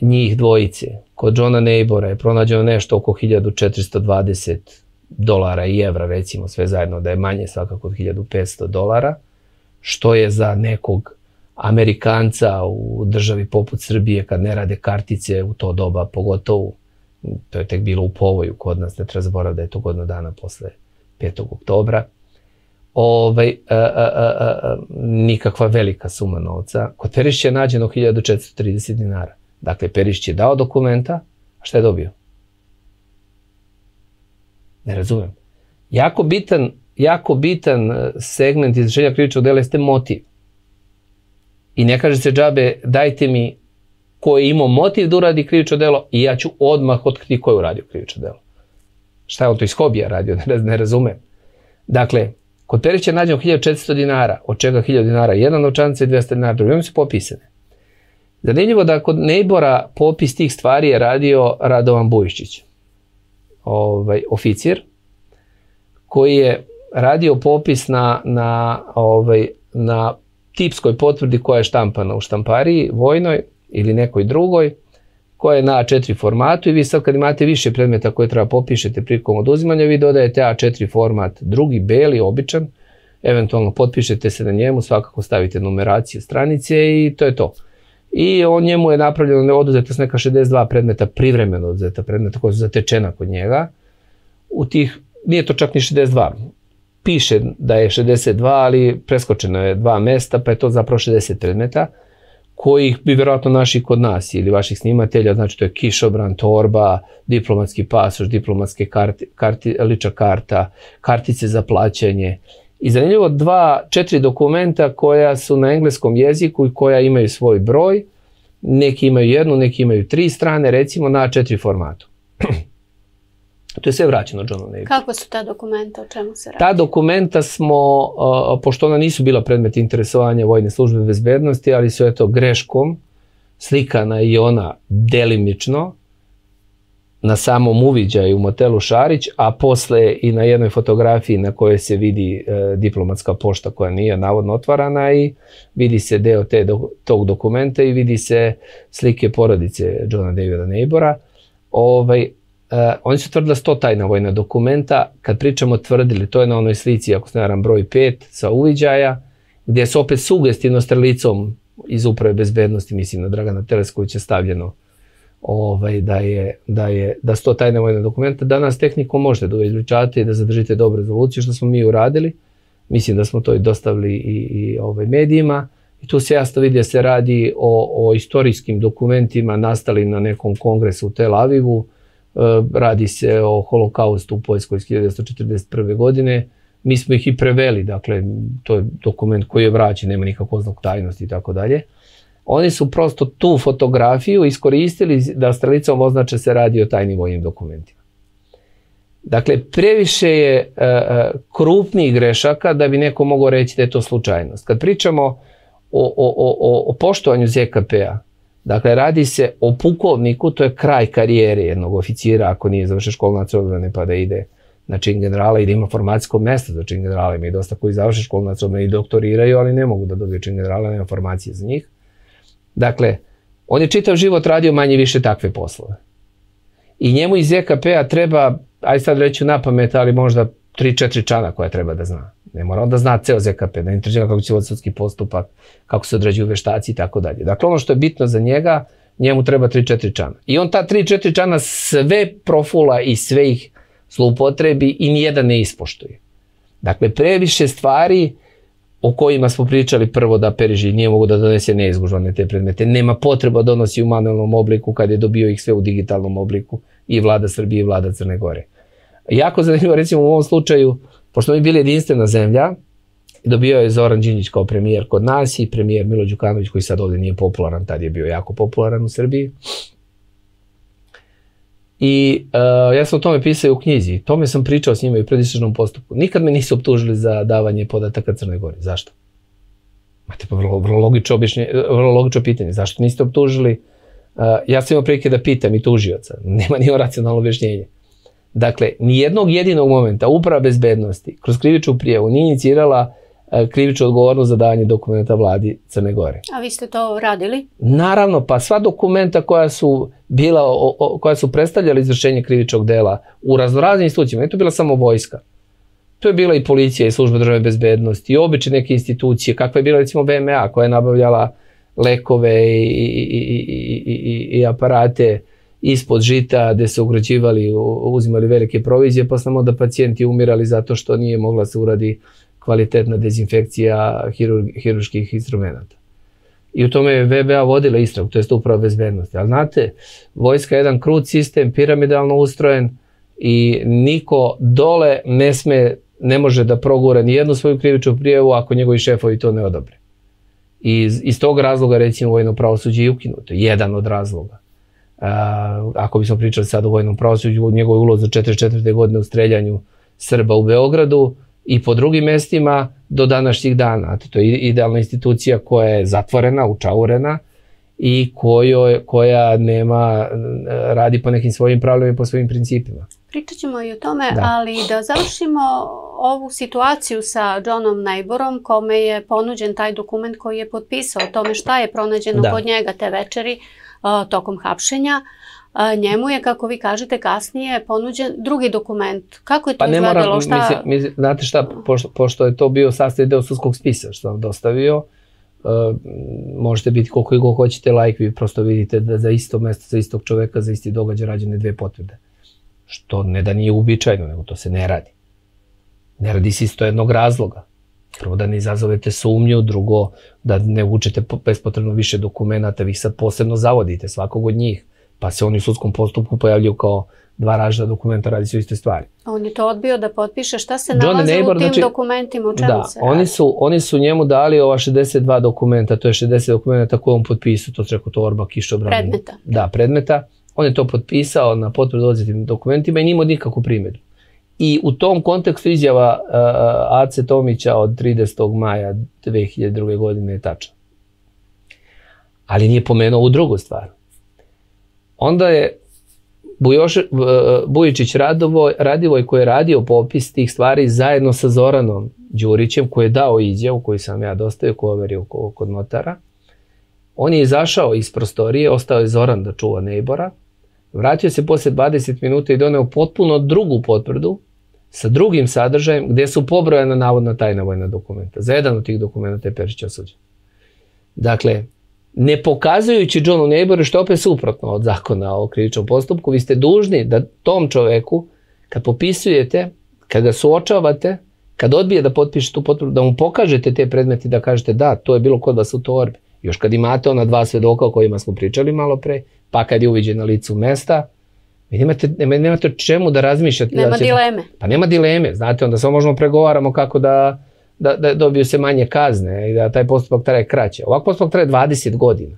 njih dvojice, kod Johna Nejbora je pronađeno nešto oko hiljadu četiristo dvadeset dolara i evra, recimo sve zajedno da je manje svakako od hiljadu petsto dolara, što je za nekog Amerikanca u državi poput Srbije, kad ne rade kartice u to doba, pogotovo, to je tek bilo u povoju kod nas, ne treba zaboraviti da je to godinu dana posle petog oktobra, nikakva velika suma novca. Kod Perišića je nađeno hiljadu četiristo trideset dinara. Dakle, Perišić je dao dokumenta, a šta je dobio? Ne razumem. Jako bitan segment izvršenja krivičnog dela jeste motiv. I ne kaže se džabe, dajte mi ko je imao motiv da uradi krivično delo i ja ću odmah otkriti ko je uradio krivično delo. Šta je on to iz hobija radio, ne razumem. Dakle, kod Perića je nađeno hiljadu četiristo dinara, od čega hiljadu dinara jedna novčanica i dvesta dinara, drugi oni su popisane. Zanimljivo da kod Nejbora popis tih stvari je radio Radovan Bujiščić, oficir, koji je radio popis na tipskoj potvrdi koja je štampana u štampariji, vojnoj ili nekoj drugoj, koja je na A četiri formatu i vi sad kad imate više predmeta koje treba popišete prilikom oduzimanja, vi dodajete A četiri format drugi, beli, običan, eventualno potpišete se na njemu, svakako stavite numeraciju stranice i to je to. I on njemu je napravljeno, oduzeta su neka šezdeset dva predmeta, privremeno oduzeta predmeta koja su zatečena kod njega. U tih, nije to čak ni šezdeset dva, piše da je šezdeset dva, ali preskočeno je dva mesta, pa je to zapravo šezdeset predmeta, kojih bi vjerojatno naši kod nas ili vaših snimatelja, znači to je kišobran, torba, diplomatski pasoš, diplomatske lična karta, kartice za plaćanje. I zanimljivo dva, četiri dokumenta koja su na engleskom jeziku i koja imaju svoj broj, neki imaju jednu, neki imaju tri strane, recimo na A četiri formatu. To je sve vraćeno Johnu Nejboru. Kako su ta dokumenta, o čemu se radi? Ta dokumenta smo, pošto ona nisu bila predmet interesovanja Vojne službe bezbednosti, ali su eto greškom slikana i ona delimično na samom uviđaju u motelu Šarić, a posle i na jednoj fotografiji na kojoj se vidi diplomatska pošta koja nije navodno otvarana i vidi se deo tog dokumenta i vidi se slike porodice Johna Davida Nejbora. Ovaj... Oni su tvrdili sto tajna vojna dokumenta, kad pričamo tvrdili, to je na onoj slici, ako se ne varam, broj pet sa uviđaja, gdje se opet sugestivno strelicom iz uprave bezbednosti, mislim na Dragana Teleskovića, stavljeno da sto tajna vojna dokumenta. Danas tehnikom možete da izlučate i da zadržite dobru rezoluciju, što smo mi uradili. Mislim da smo to i dostavili i medijima. I tu se jasno vidi da se radi o istorijskim dokumentima nastali na nekom kongresu u Tel Avivu. Radi se o holokaustu u Poljskoj iz hiljadu devetsto četrdeset prve. godine. Mi smo ih i preveli, dakle, to je dokument koji je vraćen, nema nikakvog oznaku tajnosti i tako dalje. Oni su prosto tu fotografiju iskoristili da stranicom označe se radi o tajnim vojnim dokumentima. Dakle, previše je krupnih grešaka da bi neko mogao reći da je to slučajnost. Kad pričamo o poštovanju Z K P-a, dakle, radi se o pukovniku, to je kraj karijere jednog oficira, ako nije završio školu nacionalne odbrane pa da ide na čin generala i da ima formacijsko mjesto za čin generala. Ima i dosta koji završe školu nacionalne odbrane i doktoriraju, ali ne mogu da dobiju čin generala, nema formacije za njih. Dakle, on je čitav život radio manje više takve poslove. I njemu iz Z K P-a treba, aj sad reću na pamet, ali možda tri četiri člana koja treba da zna. Ne mora onda zna ceo Z K P, da ne treba kako će voditi sudski postupak, kako se odrađuju veštaci i tako dalje. Dakle, ono što je bitno za njega, njemu treba tri četiri člana. I on ta tri četiri člana sve profula i sve ih zloupotrebi i nijedan ne ispoštuje. Dakle, previše stvari o kojima smo pričali prvo da Periži nije mogu da donese neizgužvane te predmete. Nema potreba donosi u manualnom obliku kad je dobio ih sve u digitalnom obliku i vlada Srbije i vlada Crne Gore. Jako zanimljivo, recimo u ovom slučaju, pošto mi bili jedinstvena zemlja, dobio je Zoran Đinđić kao premijer kod nas i premijer Milo Đukanović, koji sad ovdje nije popularan, tad je bio jako popularan u Srbiji. I ja sam o tome pisao u knjizi, tome sam pričao s njima i u predistražnom postupku. Nikad me nisu optužili za davanje podataka Crnoj Gori. Zašto? Imate pa vrlo logično pitanje. Zašto niste optužili? Ja sam imao prilike da pitam i tužioca. Nema ni o racionalno objašnjenje. Dakle, nijednog jedinog momenta Uprava bezbednosti kroz krivičnu prijavu nije inicirala krivičnu odgovornost za davanje dokumenta vladi Crne Gore. A vi ste to radili? Naravno, pa sva dokumenta koja su bila, koja su predstavljala izvršenje krivičnog dela u raznoraznim institucijama, ne to bila samo vojska, to je bila i policija i služba državne bezbednosti i obične neke institucije, kakva je bila recimo V M A koja je nabavljala lekove i aparate ispod žita gde se ugrađivali, uzimali velike provizije, pa samo da pacijenti umirali zato što nije mogla se uradi kvalitetna dezinfekcija hiruških instrumenta. I u tome je V B A vodila istragu, to je Uprava bezbednosti. Ali znate, vojska je jedan krut sistem, piramidalno ustrojen i niko dole ne sme, ne može da progura nijednu svoju krivičnu prijavu ako njegovi šefovi to ne odobre. I iz tog razloga, recimo, vojno pravosuđe je ukinuto. Jedan od razloga. Ako bismo pričali sad o vojnom pravosuđu, u njegovoj ulozi četrdeset četvrte. godine u streljanju Srba u Beogradu, i po drugim mestima do današnjih dana. To je idealna institucija koja je zatvorena, učaurena i koja nema, radi po nekim svojim pravilima i po svojim principima. Pričat ćemo i o tome, ali da završimo ovu situaciju sa Johnom Neighborom, kome je ponuđen taj dokument koji je potpisao o tome šta je pronađeno kod njega te večeri tokom hapšenja. Njemu je, kako vi kažete, kasnije ponuđen drugi dokument. Kako je to izgledalo? Znate šta, pošto je to bio sastavni deo sudskog spisa što vam dostavio, možete biti koliko i koliko hoćete lajk, vi prosto vidite da za isto mesto, za istog čoveka, za isti događaj rađene dve potvrde. Što ne da nije uobičajeno, nego to se ne radi. Ne radi se iz to jednog razloga. Prvo, da ne izazovete sumnju, drugo, da ne vučete bespotrebno više dokumenta, vi ih sad posebno zavodite, svakog od njih. Pa se oni u sudskom postupku pojavljaju kao dva različita dokumenta, radi se o istoj stvari. On je to odbio da potpiše. Šta se nalazi u tim dokumentima? O čemu se radi? Oni su njemu dali ova šezdeset dva dokumenta, to je šezdeset dokumenta koje on potpisao, to se rekao Torba, Kišobran. Predmeta. Da, predmeta. On je to potpisao na potvrdu oduzetim dokumentima i nije imao nikakvu primjedbu. I u tom kontekstu izjava Ace Tomića od tridesetog maja dve hiljade druge. godine je tačna. Ali nije pomenuo ovu drugu stvar. Onda je Bujičić Radivoj, koji je radio popis tih stvari zajedno sa Zoranom Đurićem, koji je dao izjavu koju sam ja dostavio, koju je overio kod notara. On je izašao iz prostorije, ostao je Zoran da čuva Neibora, vratio se posle dvadeset minuta i doneo potpuno drugu potvrdu sa drugim sadržajem gde su pobrojena navodna tajna vojna dokumenta. Za jedan od tih dokumenta je Perić osuđen. Dakle, ne pokazujući Johnu Neighboru, što je opet suprotno od zakona o krivičnom postupku, vi ste dužni da tom čoveku, kad popisujete, kad ga suočavate, kad odbije da potpiše tu potvrdu, da mu pokažete te predmete i da kažete da, to je bilo kod vas u torbi. Još kad imate ona dva svedoka o kojima smo pričali malo pre, pa kad je uviđen na licu mesta, vi nemate o čemu da razmišljate. Nema dileme. Pa nema dileme, znate, onda samo možemo pregovaramo kako da da, da dobiju se manje kazne i da taj postupak traje kraće. Ovako postupak traje dvadeset godina.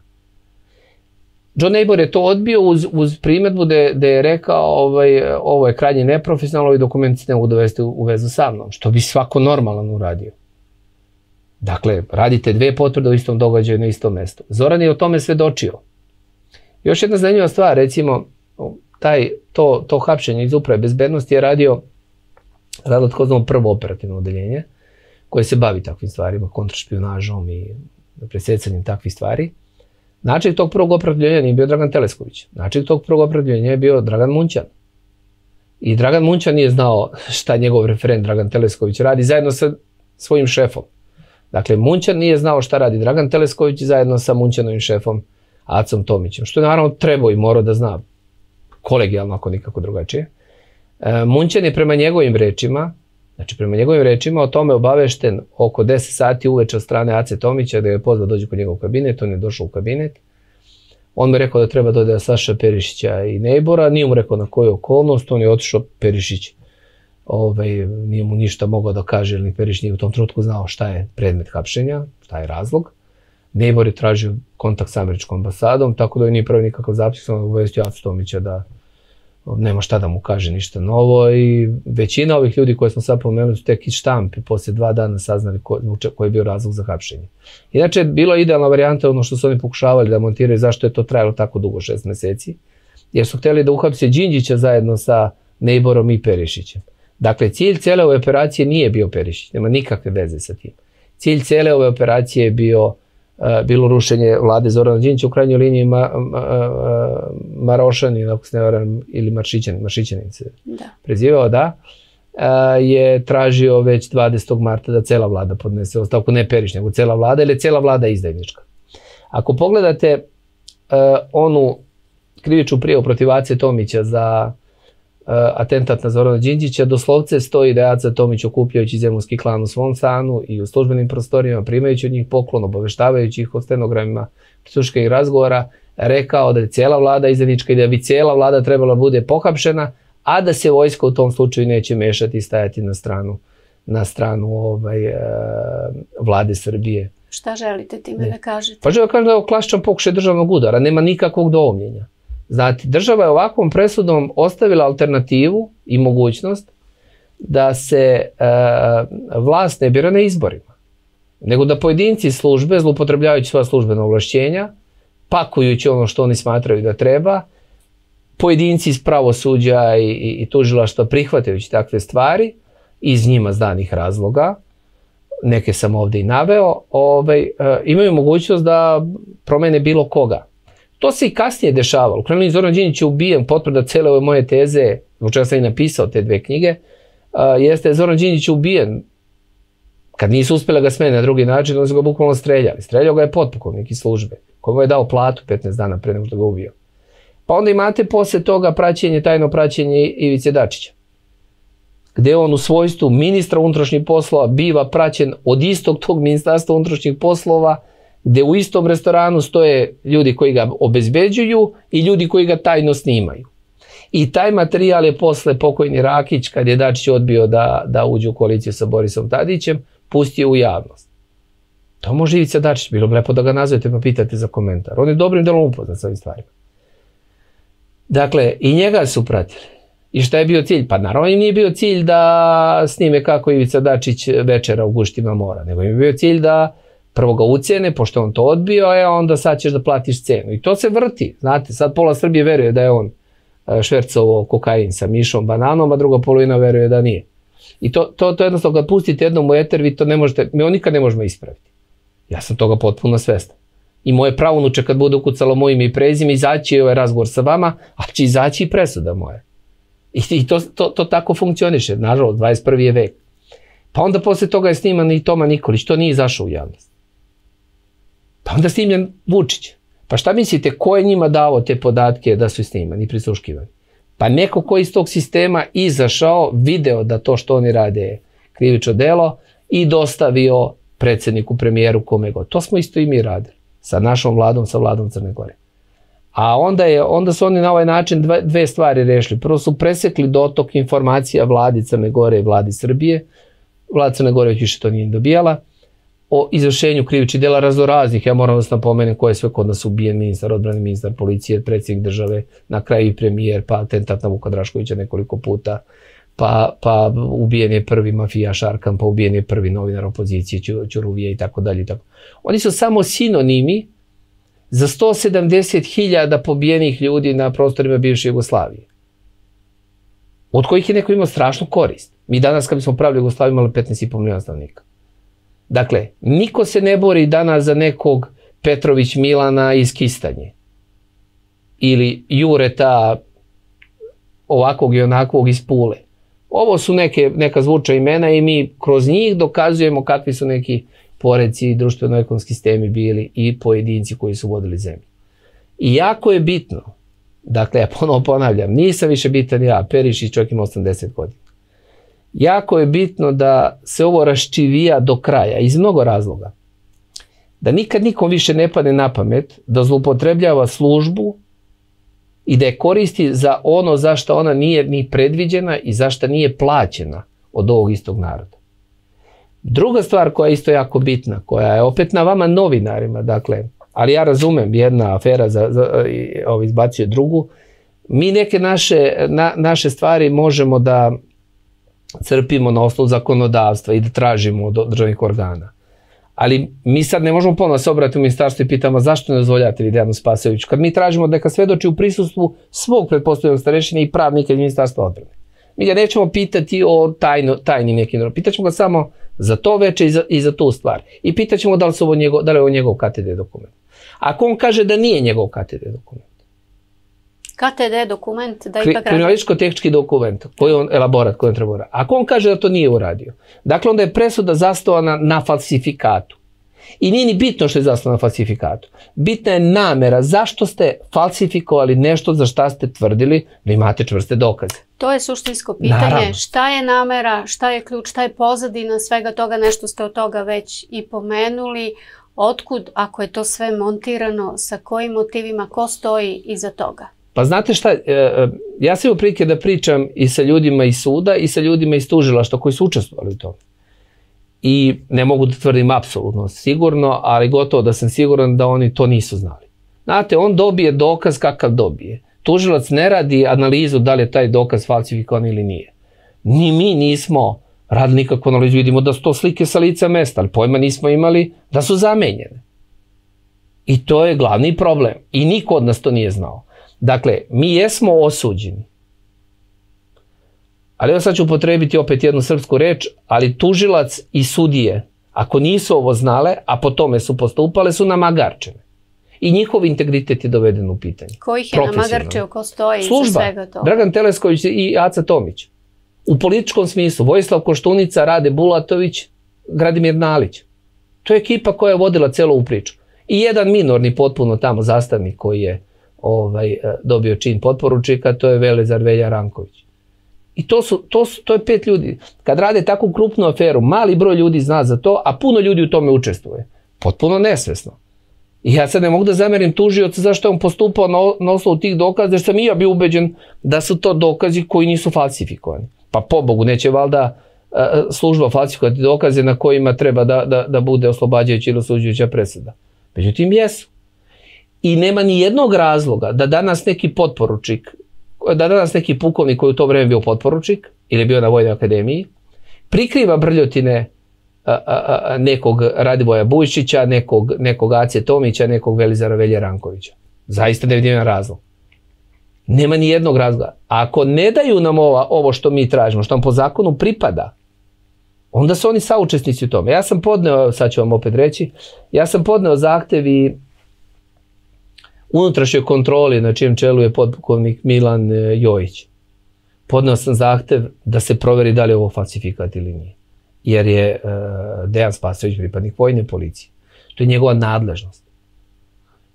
John Neighbor je to odbio uz, uz primjedbu da je rekao ovaj, ovo je krajnje neprofesionalno, ovi dokumenti ne mogu dovesti u, u vezu sa mnom, što bi svako normalan uradio. Dakle, radite dve potvrde u istom događaju na istom mestu. Zoran je o tome svedočio. Još jedna zanimljiva stvar, recimo, taj, to, to hapšenje iz uprave bezbednosti je radio radilo takozvano prvo operativno odeljenje koje se bavi takvim stvarima, kontrašpionažom i presjecanjem takvih stvari. Načelnik tog prvog operativnog odeljenja nije bio Dragan Telesković. Načelnik tog prvog operativnog odeljenja je bio Dragan Munćan. I Dragan Munćan nije znao šta njegov referent Dragan Telesković radi zajedno sa svojim šefom. Dakle, Munćan nije znao šta radi Dragan Telesković zajedno sa Munćanovim šefom Acom Tomićem, što je naravno trebao i morao da zna kolegijalno, ako nikako drugačije. E, Munćan je prema njegovim rečima, znači prema njegovim rečima, o tome obavešten oko deset sati uveče od strane Ace Tomića, da je pozvao dođe kod njega u kabinet, on je došao u kabinet. On mu je rekao da treba dođe Saša Perišića i Neibora, nije mu rekao na koju okolnost, on je otišao Perišić. Ovaj, nije mu ništa mogao da kaže, jer ni Perišić nije u tom trenutku znao šta je predmet hapšenja, šta je razlog. Neibor je tražio kontakt s američkom ambasadom, tako da je nije pravio nikakav zapisnik, sam obavestio Acu Tomića da nema šta da mu kaže ništa novo i većina ovih ljudi koje smo sad pomenuli su tek iz štampi poslije dva dana saznali ko, koji je bio razlog za hapšenje. Inače, bilo je idealna varijanta ono što su oni pokušavali da montiraju zašto je to trajalo tako dugo, šest meseci, jer su hteli da uhapse Đinđića zajedno sa Neiborom i Perišićem. Dakle, cilj cele ove operacije nije bio Perišić, nema nikakve veze sa tim. Cilj cele ove operacije je bio bilo rušenje vlade Zorana Đinđića, u krajnjoj liniji ma, ma, ma, Marošani, ako se ne varam, ili Maršićanin, Maršićanin se da. prezivao, da, a, je tražio već dvadesetog marta da cela vlada podnese ostavku, ne Perišić, nego cela vlada, ili cela vlada izdajnička. Ako pogledate a, onu krivičnu prijavu protiv Ace Tomića za a, atentat na Zorana Đinđića, doslovce stoji da je Aca Tomić okupljajući zemunski klan u svom stanu i u službenim prostorijama, primajući od njih poklon, obaveštavajući ih o stenogramima prisluškenih razgovora, rekao da je cijela vlada izdajnička i da bi cijela vlada trebala bude pohapšena, a da se vojska u tom slučaju neće mešati i stajati na stranu, na stranu ovaj, e, vlade Srbije. Šta želite time ne. da kažete? Pa želim da kažem da je ovo klasičan pokušaj državnog udara, nema nikakvog doumljenja. Znate, država je ovakvom presudom ostavila alternativu i mogućnost da se e, vlast ne bira na izborima, nego da pojedinci službe, zloupotrebljavajući svoja službena ovlašćenja, pakujući ono što oni smatraju da treba, pojedinci iz pravosuđa i, i, i tužilaštva prihvatajući takve stvari, iz njima znanih razloga, neke sam ovde i naveo, ovaj, e, imaju mogućnost da promene bilo koga. To se i kasnije dešavalo. U krajnjoj liniji Zoran Đinđić je ubijen, potvrda cele ove moje teze, zbog čega sam i napisao te dve knjige, a, jeste Zoran Đinđić ubijen. Kad nisu uspjeli ga smeniti na drugi način, oni su ga bukvalno streljali. Streljao ga je potpukovnik iz službe, koji mu je dao platu petnaest dana pre nego što ga ubio. Pa onda imate posle toga praćenje, tajno praćenje Ivice Dačića, gde on u svojstvu ministra unutrašnjih poslova biva praćen od istog tog ministarstva unutrašnjih poslova, gde u istom restoranu stoje ljudi koji ga obezbeđuju i ljudi koji ga tajno snimaju. I taj materijal je posle pokojni Rakić, kad je Dačić odbio da, da uđe u koaliciju sa Borisom Tadićem, pustio u javnost. To može Ivica Dačić, bilo bi lepo da ga nazovete pa pitate za komentar. On je dobrim delom upoznat sa ovim stvarima. Dakle, i njega su pratili. I šta je bio cilj? Pa naravno im nije bio cilj da snime kako Ivica Dačić večera u guštima mora, nego im je bio cilj da prvo ga ucene, pošto on to odbio, a onda sad ćeš da platiš cenu. I to se vrti. Znate, sad pola Srbije veruje da je on švercovo kokain sa mišom, bananom, a druga polovina veruje da nije. I to, to, to jednostavno, kad pustite jednom u eter, vi to ne možete, mi on nikad ne možemo ispraviti. Ja sam toga potpuno svestan. I moje pravunuče, kad bude ukucalo moje ime i prezime, izaći je ovaj razgovor sa vama, a će izaći i presuda moja. I, i to, to, to tako funkcioniše. Nažalost, dvadeset prvi je vek. Pa onda posle toga je sniman i Toma Nikolić, to nije izašao u javnost. Pa onda snimljen Vučić. Pa šta mislite, ko je njima dao te podatke da su snimani i prisluškivani? Pa neko ko je iz tog sistema izašao, video da to što oni rade je krivično delo i dostavio predsedniku, premijeru, kome god. To smo isto i mi radili. Sa našom vladom, sa vladom Crne Gore. A onda, je, onda su oni na ovaj način dve, dve stvari rešili. Prvo su presekli dotok informacija vladi Crne Gore i vladi Srbije. Vlada Crne Gore više to nije dobijala. O izvršenju krivičnih dela razno raznih, ja moram da sam pomenem ko je sve kod nas ubijen, ministar odbrane, ministar policije, predsjednik države, na kraju i premijer, pa atentat na Vuka Draškovića nekoliko puta, pa, pa ubijen je prvi mafijaš Arkan, pa ubijen je prvi novinar opozicije Ćuruvije i tako dalje. Oni su samo sinonimi za sto sedamdeset hiljada pobijenih ljudi na prostorima bivše Jugoslavije, od kojih je neko imao strašnu korist. Mi danas, kad bismo pravili Jugoslaviju, imali petnaest i po miliona stanovnika. Dakle, niko se ne bori danas za nekog Petrović Milana iz Kistanje ili Jureta ovakvog i onakvog iz Pule. Ovo su neka zvučna imena i mi kroz njih dokazujemo kakvi su neki poreci i društveno-ekonomski sistemi bili i pojedinci koji su vodili zemlju. I jako je bitno, dakle, ja ponovo ponavljam, nisam više bitan ja, Perišić, čovjek ima osamdeset godina. Jako je bitno da se ovo raščivija do kraja, iz mnogo razloga. Da nikad nikom više ne padne na pamet da zloupotrebljava službu i da je koristi za ono za što ona nije ni predviđena i za što nije plaćena od ovog istog naroda. Druga stvar koja je isto jako bitna, koja je opet na vama novinarima, dakle, ali ja razumem, jedna afera izbacuje drugu, mi neke naše stvari možemo da crpimo na osnovu zakonodavstva i da tražimo od državnih organa. Ali mi sad ne možemo ponovno se obratiti u ministarstvo i pitamo zašto ne dozvoljavate Vidjanu Spasojeviću, kad mi tražimo da ga svedoči u prisustvu svog pretpostavljenog starešine i pravnika iz ministarstva odbrane. Mi ga nećemo pitati o tajnim nekim, pitaćemo ga samo za to veče i za tu stvar. I pitaćemo da li je ovo njegov K T D dokument. Ako on kaže da nije njegov K T D dokument, K T D dokument, da ipak radim. Kriminalističko-tehnički dokument, elaborat koji on treba uraditi. Ako on kaže da to nije uradio, dakle onda je presuda zasnovana na falsifikatu. I nije ni bitno što je zasnovana na falsifikatu. Bitna je namera zašto ste falsifikovali nešto za šta ste tvrdili da imate čvrste dokaze. To je suštinsko pitanje. Šta je namera, šta je ključ, šta je pozadina svega toga, nešto ste od toga već i pomenuli. Otkud, ako je to sve montirano, sa kojim motivima, ko stoji iza toga? Pa znate šta, ja sam imao prilike da pričam i sa ljudima iz suda i sa ljudima iz tužilaštva koji su učestvovali u tome. I ne mogu da tvrdim apsolutno sigurno, ali gotovo da sam siguran da oni to nisu znali. Znate, on dobije dokaz kakav dobije. Tužilac ne radi analizu da li je taj dokaz falsifikovan ili nije. Ni mi nismo radili nikakvu analizu, vidimo da su to slike sa lica mesta, ali pojma nismo imali da su zamenjene. I to je glavni problem. I niko od nas to nije znao. Dakle, mi jesmo osuđeni, ali evo sad ću upotrebiti opet jednu srpsku reč, ali tužilac i sudije, ako nisu ovo znale, a po tome su postupale, su namagarčene. I njihov integritet je doveden u pitanje. Kojih je namagarčeo, ko stoji iza svega toga? Dragan Telesković i Aca Tomić. U političkom smislu, Vojislav Koštunica, Rade Bulatović, Gradimir Nalić. To je ekipa koja je vodila celu ovu priču. I jedan minorni potpuno tamo zastavnik koji je dobio čin potporučnika, to je Velezar Velja Ranković. I to je pet ljudi. Kad rade takvu krupnu aferu, mali broj ljudi zna za to, a puno ljudi u tome učestvuje. Potpuno nesvesno. I ja sad ne mogu da zamerim tužioca zašto je on postupao na osnovu tih dokaza, jer sam i ja bio ubeđen da su to dokazi koji nisu falsifikovani. Pa pobogu, neće valjda služba falsifikovati dokaze na kojima treba da bude oslobađajuća ili osuđujuća presuda. Međutim, jesu. I nema ni jednog razloga da danas neki potporučnik, da danas neki pukovnik koji u to vreme bio potporučnik ili je bio na Vojnoj akademiji, prikriva brljotine nekog Radivoja Bujčića, nekog Ace Tomića, nekog Velizara Velje Rankovića. Zaista ne vidim razlog. Nema ni jednog razloga. Ako ne daju nam ovo što mi tražimo, što nam po zakonu pripada, onda su oni saučesnici u tome. Ja sam podneo, sad ću vam opet reći, ja sam podneo zahtev i unutrašnjoj kontroli na čijem čelu je potpukovnik Milan Jojić. Podneo sam zahtev da se proveri da li je ovo falsifikat ili nije. Jer je Dejan Spasojević pripadnik vojne policije. To je njegova nadležnost.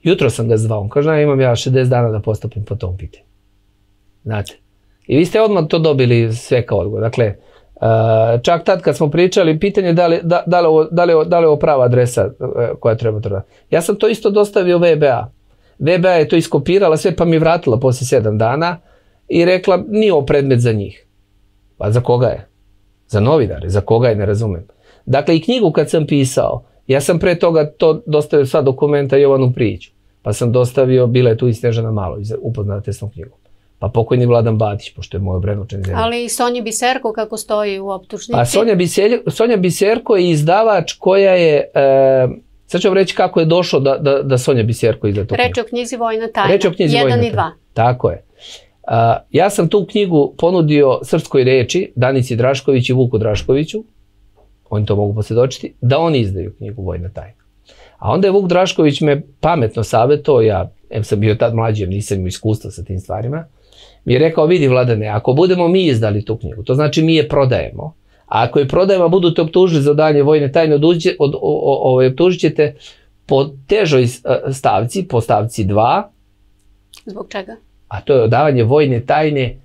Jutro sam ga zvao. On kaže, imam ja šezdeset dana da postupim po tom pitanju. Znate. I vi ste odmah to dobili sve kao odgovor. Dakle, čak tad kad smo pričali, pitanje je da li je ovo prava adresa koja treba to raditi. Ja sam to isto dostavio V B A. V B A je to iskopirala sve pa mi vratila poslije sedam dana i rekla nije ovo predmet za njih. Pa za koga je? Za novinare, za koga je ne razumem. Dakle, i knjigu kad sam pisao, ja sam pre toga to dostavio sva dokumenta Jovanu Prijiću. Pa sam dostavio, bila je tu i Snežana Malović, upoznata s tom knjigom. Pa pokojni Vladan Batić, pošto je moj obrenočen zemlji. Ali i Sonja Biserko kako stoji u optužnici? Pa Sonja Biserko je izdavač koja je... Sad ću vam reći kako je došlo da Sonja Biserko izda tu knjigu. Reč o knjizi Vojna tajna. Reč o knjizi Vojna tajna. Jedan i dva. Tako je. Ja sam tu knjigu ponudio Srpskoj reči, Danici Drašković i Vuku Draškoviću, oni to mogu posvjedočiti, da oni izdaju knjigu Vojna tajna. A onda je Vuk Drašković me pametno savjetovao, ja sam bio tad mlađi, nisam imao iskustva sa tim stvarima, mi je rekao, vidi Vladane, ako budemo mi izdali tu knjigu, to znači mi je prodajemo, a ako je prodajemo, budu te optužili za odanje vojne tajne, optužit ćete po težoj stavci, po stavci dva. Zbog čega? A to je odavanje vojne tajne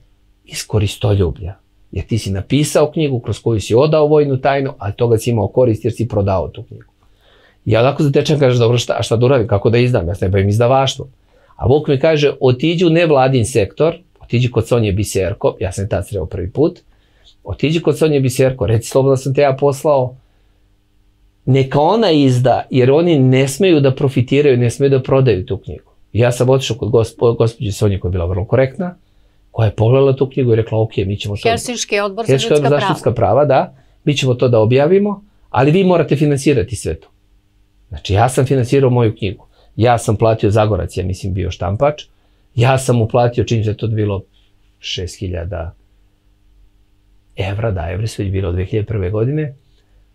iz koristoljublja. Jer ti si napisao knjigu kroz koju si odao vojnu tajnu, ali toga si imao korist jer si prodao tu knjigu. Ja onako zatečem, kažeš, dobro, a šta da uradim, kako da izdam, ja se ne bavim izdavaštvom. A Vuk mi kaže, otiđi u nevladin sektor, otiđi kod Sonje Biserko, ja sam je tad sreo prvi put, otiđi kod Sonje Biserko, reci slobodno sam te ja poslao, neka ona izda, jer oni ne smeju da profitiraju, ne smeju da prodaju tu knjigu. Ja sam otišao kod gospođe Sonje koja je bila vrlo korektna, koja je pogledala tu knjigu i rekla, ok, mi ćemo to... Helsinški odbor za ljudska prava. Da, mi ćemo to da objavimo, ali vi morate finansirati sve to. Znači, ja sam finansirao moju knjigu. Ja sam platio Zagorac, ja mislim bio štampač. Ja sam uplatio, čim se to bilo šest hiljada evra, da, evri su već bilo od dve hiljade prve. godine,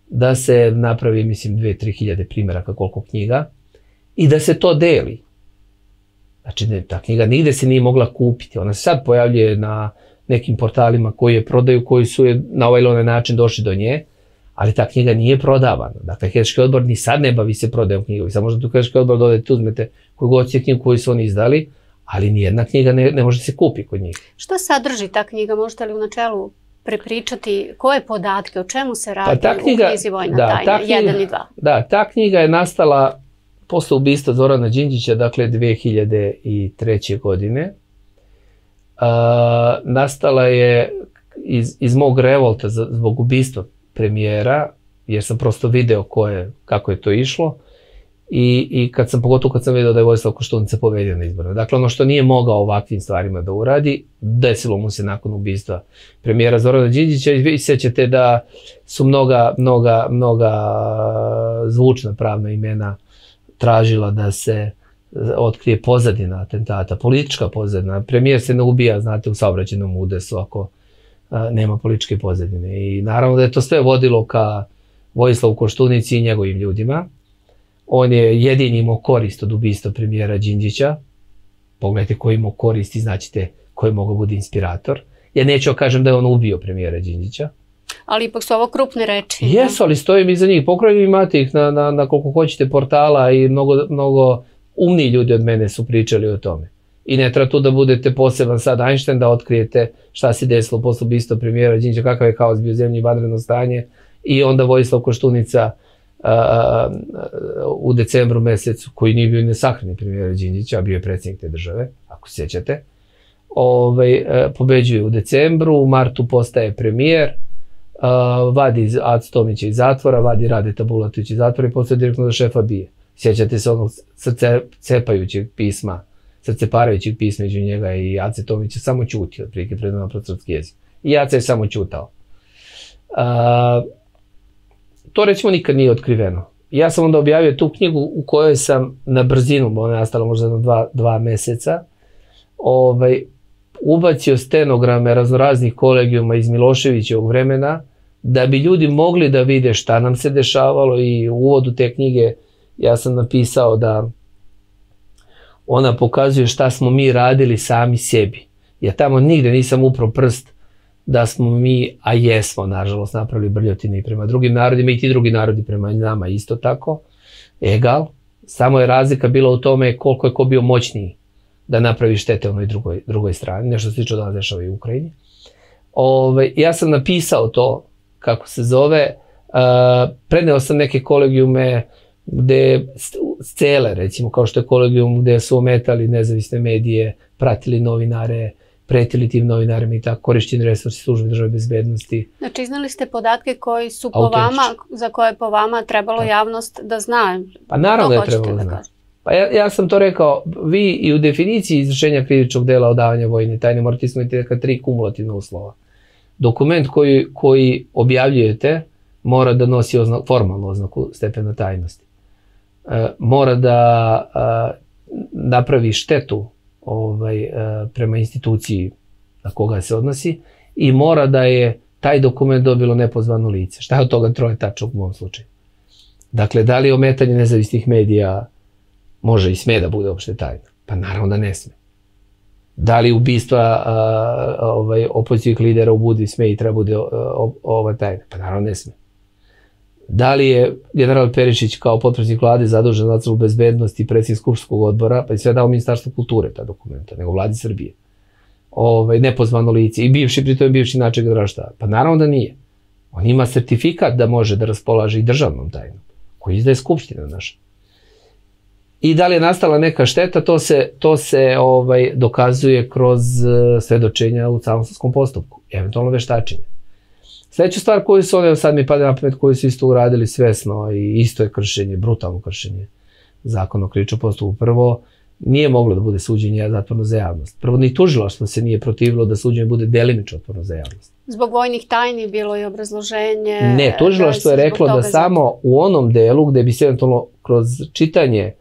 da se napravi, mislim, dve do tri hiljade primjeraka koliko knjiga i da se to deli. Znači, ta knjiga nigde se nije mogla kupiti. Ona se sad pojavljuje na nekim portalima koji je prodaju, koji su na ovaj ili onaj način došli do nje, ali ta knjiga nije prodavana. Dakle, Helsinški odbor ni sad ne bavi se prodajom knjigovi. Sad možda tu Helsinški odbor dodajte, uzmete koju god je knjigu koju su oni izdali, ali nijedna knjiga ne može se kupi kod njih. Šta sadrži ta knjiga? Možete li u načelu prepričati koje podatke, o čemu se radi u knjizi Vojna tajna jedan i dva? Da, ta knjiga je nastala posle ubistva Zorana Đinđića, dakle dve hiljade treće. godine. Nastala je iz mog revolta zbog ubistva premijera, jer sam prosto video kako je to išlo i kad sam, pogotovo kad sam vidio da je Vojislav Koštunica povedio na izborima. Dakle, ono što nije mogao ovakvim stvarima da uradi, desilo mu se nakon ubistva premijera Zorana Đinđića i sjećate da su mnoga, mnoga, mnoga zvučna pravna imena tražila da se otkrije pozadina atentata, politička pozadina. Premijer se ne ubija, znate, u saobraćajnom udesu ako nema političke pozadine. I naravno da je to sve vodilo ka Vojislavu Koštunici i njegovim ljudima. On je jedini imao korist od ubistva premijera Đinđića. Pogledajte koji imao korist i znaćete koji mogao bude inspirator. Ja neću kažem da je on ubio premijera Đinđića. Ali ipak su ovo krupne reči. Jesu, ali stojim iza njih. Pokrajim imate ih na koliko hoćete portala i mnogo umni ljudi od mene su pričali o tome. I ne treba tu da budete poseban sad Einstein da otkrijete šta se desilo posle ubistva premijera Đinđića, kakav je haos bio u zemlji, vanredno stanje i onda Vojislav Koštunica u decembru mesecu, koji nije bio nesahranjen premijera Đinđića, a bio je predsjednik te države, ako se sjećate, pobeđuje u decembru, u martu postaje premijer, vadi Acu Tomića iz zatvora, vadi Radeta Bulatovića iz zatvora i postaje direktno za šefa BIA. Sjećate se onog srcepajućeg pisma, srceparajućeg pisma među njega i Ace Tomića, samo ćutio, prilike predano pro srpski jezik. I Ace je samo ćutao. To, recimo, nikad nije otkriveno. Ja sam onda objavio tu knjigu u kojoj sam na brzinu, ona je nastala možda na dva meseca, ubacio stenograme raznoraznih kolegijuma iz Miloševićevog vremena da bi ljudi mogli da vide šta nam se dešavalo i u uvodu te knjige ja sam napisao da ona pokazuje šta smo mi radili sami sebi. Ja tamo nigde nisam upro prst da smo mi, a jesmo, nažalost, napravili brljotine i prema drugim narodima i ti drugi narodi prema nama isto tako, egal. Samo je razlika bila u tome koliko je ko bio moćniji da napravi štete onoj drugoj strani, nešto slično danas dešava i u Ukrajini. Ja sam napisao to, kako se zove, preneo sam neke kolegijume gde cele, recimo, kao što je kolegijum gde su ometali nezavisne medije, pratili novinare, pretili tim novinarima i tako, korišćeni resursi službe države bezbednosti. Znači, iznali ste podatke koji su po vama, za koje po vama trebalo javnost da zna. Pa naravno je trebalo znati. Pa ja, ja sam to rekao, vi i u definiciji izvršenja krivičnog dela odavanja vojne tajne morate imati neka tri kumulativna uslova. Dokument koji, koji objavljujete mora da nosi oznak, formalnu oznaku stepena tajnosti. E, mora da e, napravi štetu ovaj, e, prema instituciji na koga se odnosi i mora da je taj dokument dobilo nepozvano lice. Šta je od toga troje tačno u ovom slučaju? Dakle, da li ometanje nezavisnih medija može i sme da bude opšte tajna? Pa naravno da ne sme. Da li ubistva ovaj, opozicijih lidera u Budvi sme i treba bude o, ova tajna? Pa naravno ne sme. Da li je general Perišić kao potpredsjednik vlade zadužen za nacionalnu bezbednost i predsjednik skupštinskog odbora, pa je sve dao Ministarstvo kulture ta dokumenta, nego vladi Srbije? Ovaj, nepozvano lice i bivši, pri tome bivši načelnik generalnog štaba. Pa naravno da nije. On ima sertifikat da može da raspolaže i državnom tajnom, koji izdaje Skupština naša. I da li je nastala neka šteta, to se, to se ovaj, dokazuje kroz svedočenja u prvostupanjskom postupku, eventualno veštačenje. Sljedeća stvar koju su one, sad mi pade na pamet, koju su isto uradili svesno i isto je kršenje, brutalno kršenje zakona o krivičnom postupku. Prvo, nije moglo da bude suđenje zatvoreno za javnost. Prvo, ni tužilaštvo se nije protivilo da suđenje bude delimično otvoreno za javnost. Zbog vojnih tajni bilo je obrazloženje... Ne, tužilaštvo je reklo da samo u onom delu gde bi se eventualno kroz čitanje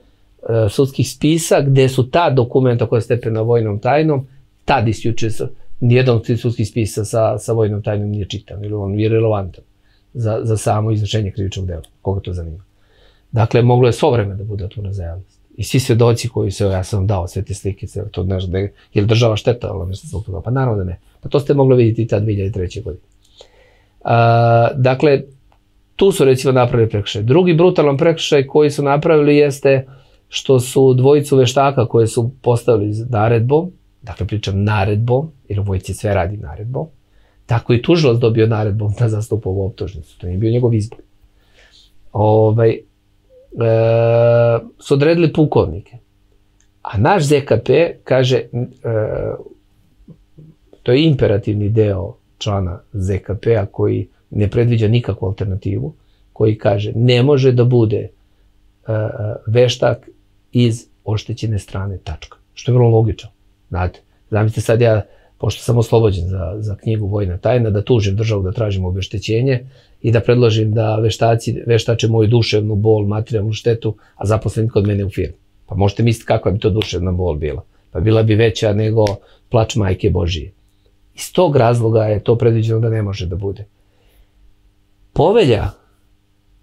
sudskih spisa, gde su ta dokumenta koja je stepena vojnom tajnom, tad isključuje se, nijedan od sudskih spisa sa, sa vojnom tajnom nije čitan, ili on je relevantan za, za samo izvršenje krivičnog dela, koga to zanima. Dakle, moglo je svo vreme da bude otvoreno za javnost. I svi svedoci koji se, ja sam dao sve te slike, to, znaš, da je, je li država šteta, ali nešto zbog toga? Pa naravno da ne. Pa to ste mogli vidjeti i ta dve hiljade treće. godine. A, dakle, tu su recimo napravili prekršaj. Drugi brutalan prekršaj koji su napravili jeste što su dvojicu veštaka koje su postavili naredbom, dakle pričam naredbom, jer u vojci sve radi naredbom, tako i tužilac dobio naredbom da zastupa ovu optužnicu, to nije bio njegov izbor. Ovaj, e, su odredili pukovnike, a naš Z K P kaže, e, to je imperativni deo člana Z K P-a koji ne predviđa nikakvu alternativu, koji kaže ne može da bude veštak iz oštećene strane, tačka. Što je vrlo logično. Znate, zamislite sad ja, pošto sam oslobođen za, za knjigu Vojna tajna, da tužim državu, da tražim obeštećenje i da predložim da veštaci, veštače moju duševnu bol, materijalnu štetu, a zaposlenik kod mene u firmi. Pa možete misliti kakva bi to duševna bol bila. Pa bila bi veća nego plač majke Božije. Iz tog razloga je to predviđeno da ne može da bude. Povelja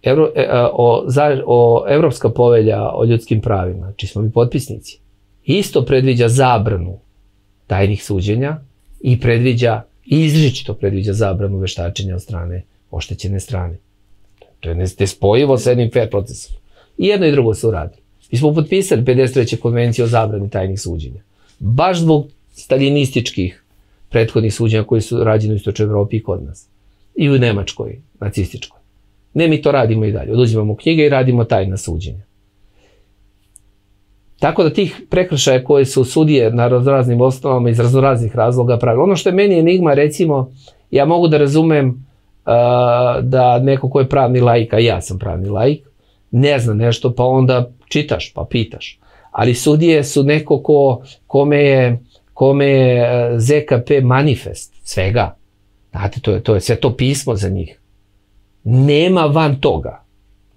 Evro, o, o, Evropska povelja o ljudskim pravima, čiji smo mi potpisnici, isto predviđa zabranu tajnih suđenja i predviđa, izričito predviđa zabranu veštačenja od strane oštećene strane. To je nespojivo sa jednim fair procesom. I jedno i drugo se uradili. Mi smo potpisali pedeset treću konvenciju o zabrani tajnih suđenja. Baš zbog staljinističkih prethodnih suđenja koji su rađeni u Istočnoj Evropi i kod nas. I u Nemačkoj, nacističkoj. Ne, mi to radimo i dalje. Oduzimamo knjige i radimo tajna suđenja. Tako da tih prekršaja koje su sudije na raznoraznim osnovama iz raznoraznih razloga pravili. Ono što je meni enigma, recimo, ja mogu da razumem uh, da neko ko je pravni laik, a ja sam pravni laik, ne zna nešto, pa onda čitaš, pa pitaš. Ali sudije su neko ko, kome je, kome je Z K P manifest svega. Znate, to je, to je sve to pismo za njih. Nema van toga.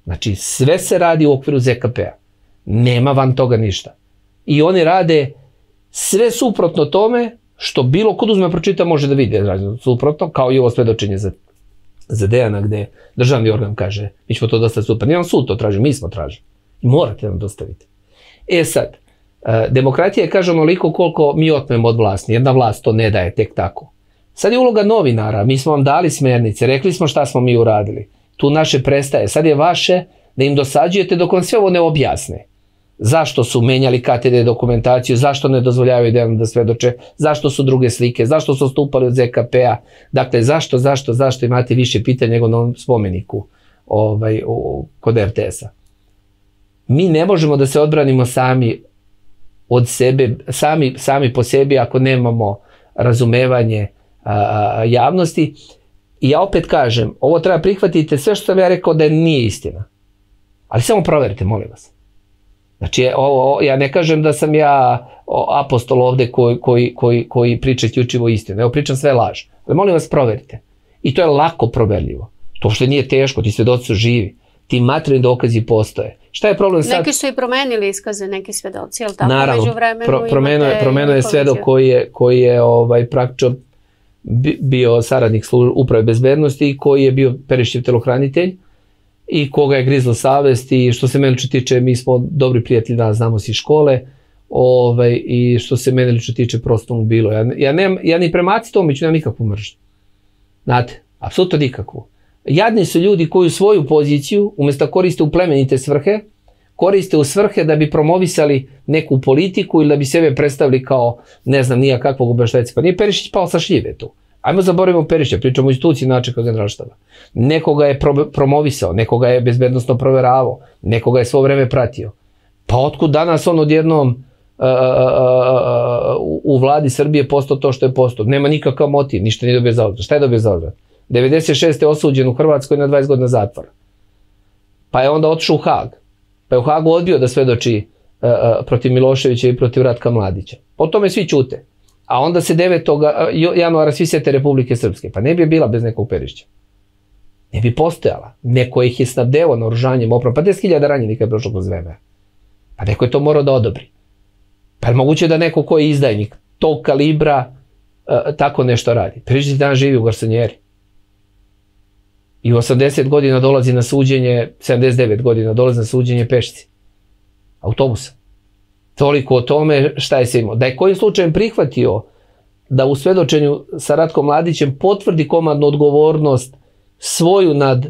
Znači, sve se radi u okviru Z K P-a. Nema van toga ništa. I oni rade sve suprotno tome što bilo kod uzme pročita može da vidi. Suprotno, kao i ovo svedočenje za, za Dejana gde državni organ kaže mi ćemo to dostaviti super. Nijedan sud to traži, mi smo tražili. I morate nam dostaviti. E sad, demokratija je kaže onoliko koliko mi otmemo od vlasti. Jedna vlast to ne daje tek tako. Sad je uloga novinara, mi smo vam dali smernice, rekli smo šta smo mi uradili. Tu naše prestaje, sad je vaše da im dosađujete dok vam sve ovo ne objasne. Zašto su menjali K T D dokumentaciju, zašto ne dozvoljavaju Dejanu da svedoče, zašto su druge slike, zašto su odstupali od Z K P-a. Dakle, zašto, zašto, zašto imate više pitanja nego na ovom spomeniku ovaj, u, kod R T S-a. Mi ne možemo da se odbranimo sami od sebe, sami, sami po sebi ako nemamo razumevanje javnosti. I ja opet kažem, ovo treba prihvatiti sve što sam ja rekao da nije istina. Ali samo proverite, molim vas. Znači, ja ne kažem da sam ja apostol ovde koji priča isključivo istinu. Evo, pričam sve laž. Ali molim vas, proverite. I to je lako proverljivo. To uopšte nije teško, ti svedoci su živi. Ti materijalni dokazi postoje. Šta je problem sad? Neki su i promenili iskaze, neki svedoci, ali tako među vremenu imate... Promenio je svedok koji je praktično bio saradnik uprave bezbednosti i koji je bio Perišićev telohranitelj i koga je grizla savest i što se mene lično tiče, mi smo dobri prijatelji danas, znamo se iz škole i što se mene lično tiče prosto mu bilo. Ja ni prema Aci Tomiću nemam nikakvu mržnju. Znate, apsolutno nikakvu. Jadni su ljudi koji svoju poziciju, umjesto koriste u plemenite svrhe, koriste u svrhe da bi promovisali neku politiku ili da bi sebe predstavili kao, ne znam, nija kakvog obaveštajca. Pa nije Perišić pao sa šljive tu. Ajmo zaboravimo Perišića, pričamo o instituciji načelnika generalštaba. Nekoga je promovisao, nekoga je bezbednosno proveravao, nekoga je svo vreme pratio. Pa otkud danas on odjednom u vladi Srbije postao to što je postao? Nema nikakav motiv, ništa nije dobio za odvrat. Šta je dobio za odvrat? devedeset šeste je osuđen u Hrvatskoj na dvadeset godina zatvora. Pa je onda otišao u Hag. Pa je u Hagu odbio da svedoči protiv Miloševića i protiv Ratka Mladića. O tome svi ćute. A onda se devetog januara svi sjete Republike Srpske. Pa ne bi bila bez nekog Perišića. Ne bi postojala. Neko ih je snabdeo naoružanjem opremom. Pa deset hiljada ranjenika je prošlo kroz vreme. Pa neko je to morao da odobri. Pa je moguće da neko ko je izdajnik tog kalibra tako nešto radi. Perišić danas živi u garsonjeri. I u osamdeset godina dolazi na suđenje, sedamdeset devet godina dolazi na suđenje pešci, autobusa. Toliko o tome šta je se imao. Da je kojim slučajem prihvatio da u svedočenju sa Ratkom Mladićem potvrdi komandnu odgovornost svoju nad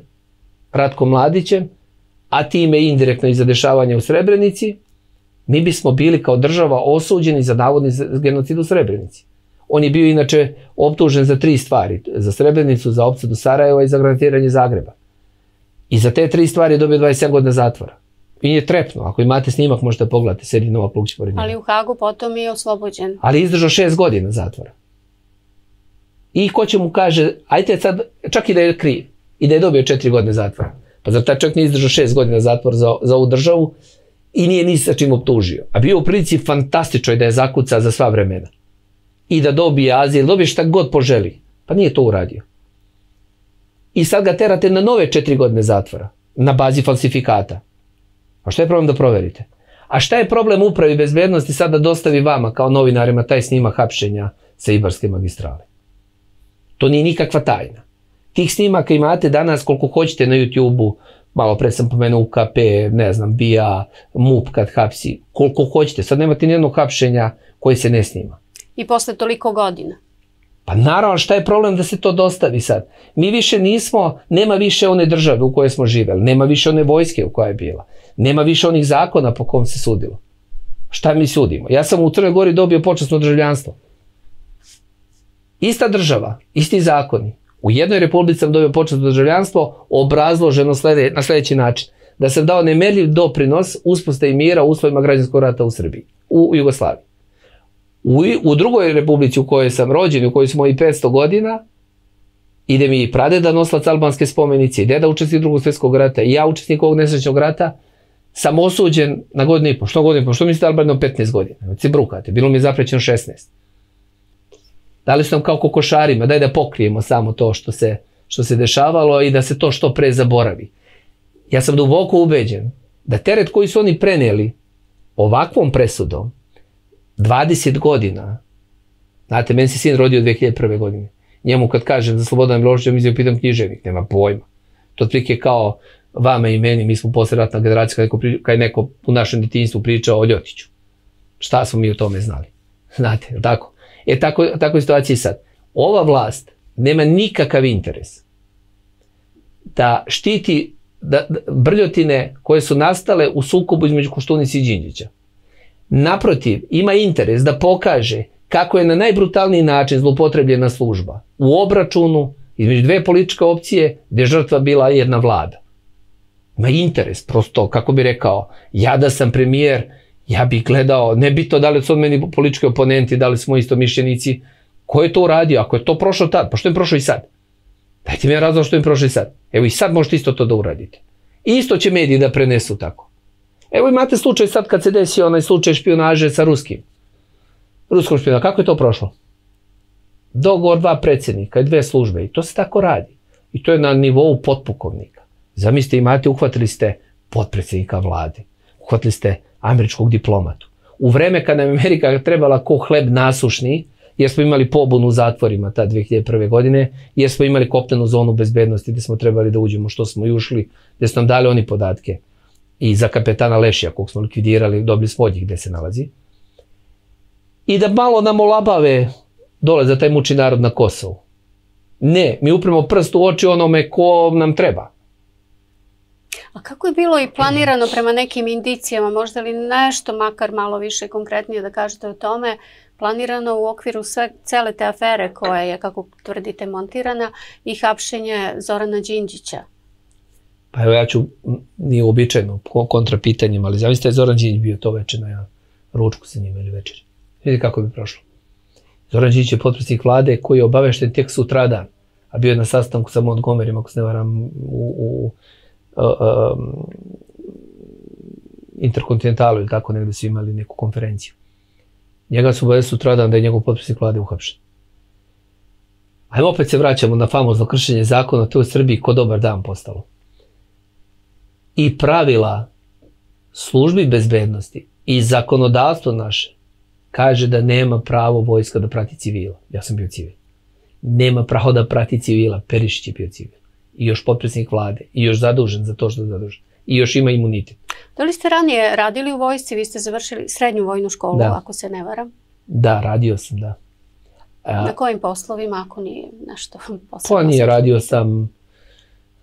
Ratkom Mladićem, a time indirektno i za dešavanje u Srebrenici, mi bismo bili kao država osuđeni za navodni genocid u Srebrenici. On je bio inače optužen za tri stvari, za Srebrenicu, za opsadu Sarajeva i za granatiranje Zagreba. I za te tri stvari je dobio dvadeset sedam godina zatvora. I nije trepno, ako imate snimak možete pogledati, sedi Novak Lukšić pored njega. Ali u Hagu potom je oslobođen. Ali je izdržao šest godina zatvora. I ko će mu kaže, ajte sad, čak i da je kriv, i da je dobio četiri godine zatvora. Pa zar taj čovjek nije izdržao šest godina zatvora za ovu državu i nije ni sa čim optužio. A bio u prilici fantastično da je zakuca za sva vremena. I da dobije azil, dobije šta god poželi. Pa nije to uradio. I sad ga terate na nove četiri godine zatvora, na bazi falsifikata. A šta je problem da proverite? A šta je problem upravi bezbednosti sad da dostavi vama kao novinarima taj snimak hapšenja sa Ibarske magistrale? To nije nikakva tajna. Tih snimaka imate danas koliko hoćete na YouTube-u, malo pre sam pomenuo U K P, ne znam, B I A, M U P kad hapsi, koliko hoćete. Sad nemate nijednog hapšenja koji se ne snima. I posle toliko godina. Pa naravno, šta je problem da se to dostavi sad? Mi više nismo, nema više one države u kojoj smo živeli, nema više one vojske u kojoj je bila, nema više onih zakona po kom se sudilo. Šta mi sudimo? Ja sam u Crnoj Gori dobio počasno državljanstvo. Ista država, isti zakoni. U jednoj republici sam dobio počasno državljanstvo obrazloženo na sljedeći način. Da sam dao nemerljiv doprinos uspostavi mira u uslovima građanskog rata u Srbiji, u Jugoslaviji. U drugoj republici u kojoj sam rođen, u kojoj smo i petsto godina, ide mi i pradeda noslac albanske spomenice, i deda učesnik drugog svjetskog rata, i ja učesnik ovog nesrećnog rata, sam osuđen na godinu i po. Što godinu i po? Što mislite Albanijom petnaest godina? Ci brukate, bilo mi je zaprećeno šesnaest. Dali su nam kao kokošarima, daj da pokrijemo samo to što se dešavalo i da se to što pre zaboravi. Ja sam duboko ubeđen da teret koji su oni preneli ovakvom presudom, dvadeset godina, znate, meni se sin rodio dve hiljade prve. godine, njemu kad kažem za Slobodana Miloševića, mi se pitam književnik, nema pojma. To otprilike je kao vama i meni, mi smo posleratna generacija kada je neko u našem detinjstvu pričao o Ljotiću. Šta smo mi o tome znali? Znate, je li tako? E, tako je situacija i sad. Ova vlast nema nikakav interes da štiti brljotine koje su nastale u sukobu između Koštunice i Đinđića. Naprotiv, ima interes da pokaže kako je na najbrutalniji način zloupotrebljena služba u obračunu između dve političke opcije gdje je žrtva bila jedna vlada. Ima interes, prosto, kako bi rekao, ja da sam premijer, ja bih gledao, ne bi to da li su od meni politički oponenti, da li smo isto mišljenici, Ko je to uradio? Ako je to prošlo tad, pa što je prošlo i sad? Dajte mi je razlog što je prošlo i sad. Evo i sad možete isto to da uradite. Isto će mediji da prenesu tako. Evo imate slučaj sad kad se desi onaj slučaj špionaže sa ruskim. Ruskom špionaže. Kako je to prošlo? Dogovor dva predsjednika i dve službe. I to se tako radi. I to je na nivou potpukovnika. Zamislite, imate, uhvatili ste potpredsjednika vlade. Uhvatili ste američkog diplomatu. U vreme kad nam Amerika trebala ko hleb nasušni, jer smo imali pobunu u zatvorima ta dve hiljade prve. godine, jer smo imali kopnenu zonu bezbednosti gde smo trebali da uđemo, što smo i ušli, gde su nam dali oni podatke. I za kapetana Lešija, kog smo likvidirali, dobili smo od njih gde se nalazi. I da malo nam olabave dole za taj muči narod na Kosovu. Ne, mi upremo prst u oči onome ko nam treba. A kako je bilo i planirano prema nekim indicijama, možda li nešto makar malo više konkretnije da kažete o tome, planirano u okviru sve, cele te afere koja je, kako tvrdite, montirana i hapšenje Zorana Đinđića? Pa evo ja ću, nije uobičajeno, kontra pitanjima, ali zamislite je Zoran Đinđić bio to večer na ručku sa njima ili večer. Vidite kako bi prošlo. Zoran Đinđić je potpredsjednik vlade koji je obavešten tek sutradan, a bio je na sastanku sa Montgomeryjem, ako se ne varam, u... u Interkontinentalu ili tako negde su imali neku konferenciju. Njega su obavestili sutradan da je njegov potpredsjednik vlade uhapšen. Ajmo opet se vraćamo na famozno kršenje zakona, to je u Srbiji ko dobar dan postalo. I pravila službi bezbednosti i zakonodavstvo naše kaže da nema pravo vojska da prati civila. Ja sam bio civil. Nema pravo da prati civila. Perišić je bio civil. I još potpredsjednik vlade, i još zadužen za to što je zadužen, i još ima imunitet. Da li ste ranije radili u vojsci, vi ste završili srednju vojnu školu, ako se ne varam? Da, radio sam, da. Na kojim poslovima, ako nije nešto posebno? Pa nije, radio sam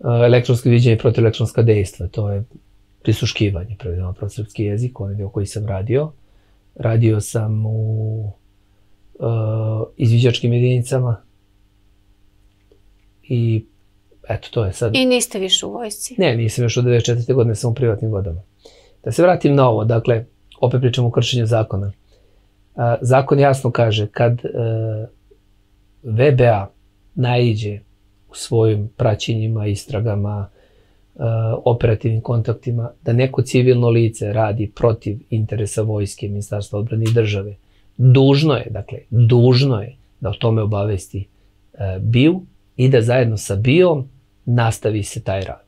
elektronsko viđenje i protielektronska dejstva, to je prisuškivanje, prevedeno na srpski jezik, onaj deo koji sam radio. Radio sam u izviđačkim jedinicama i... Eto, to je sad... I niste više u vojsci? Ne, nisam još od devedeset četvrte. godine, sam u privatnim vodama. Da se vratim na ovo, dakle, opet pričamo o kršenju zakona. Zakon jasno kaže, kad V B A naiđe u svojim praćenjima, istragama, operativnim kontaktima, da neko civilno lice radi protiv interesa vojske, Ministarstva odbrane i države, dužno je, dakle, dužno je da o tome obavesti B I U i da zajedno sa B I O-om nastavi se taj rad.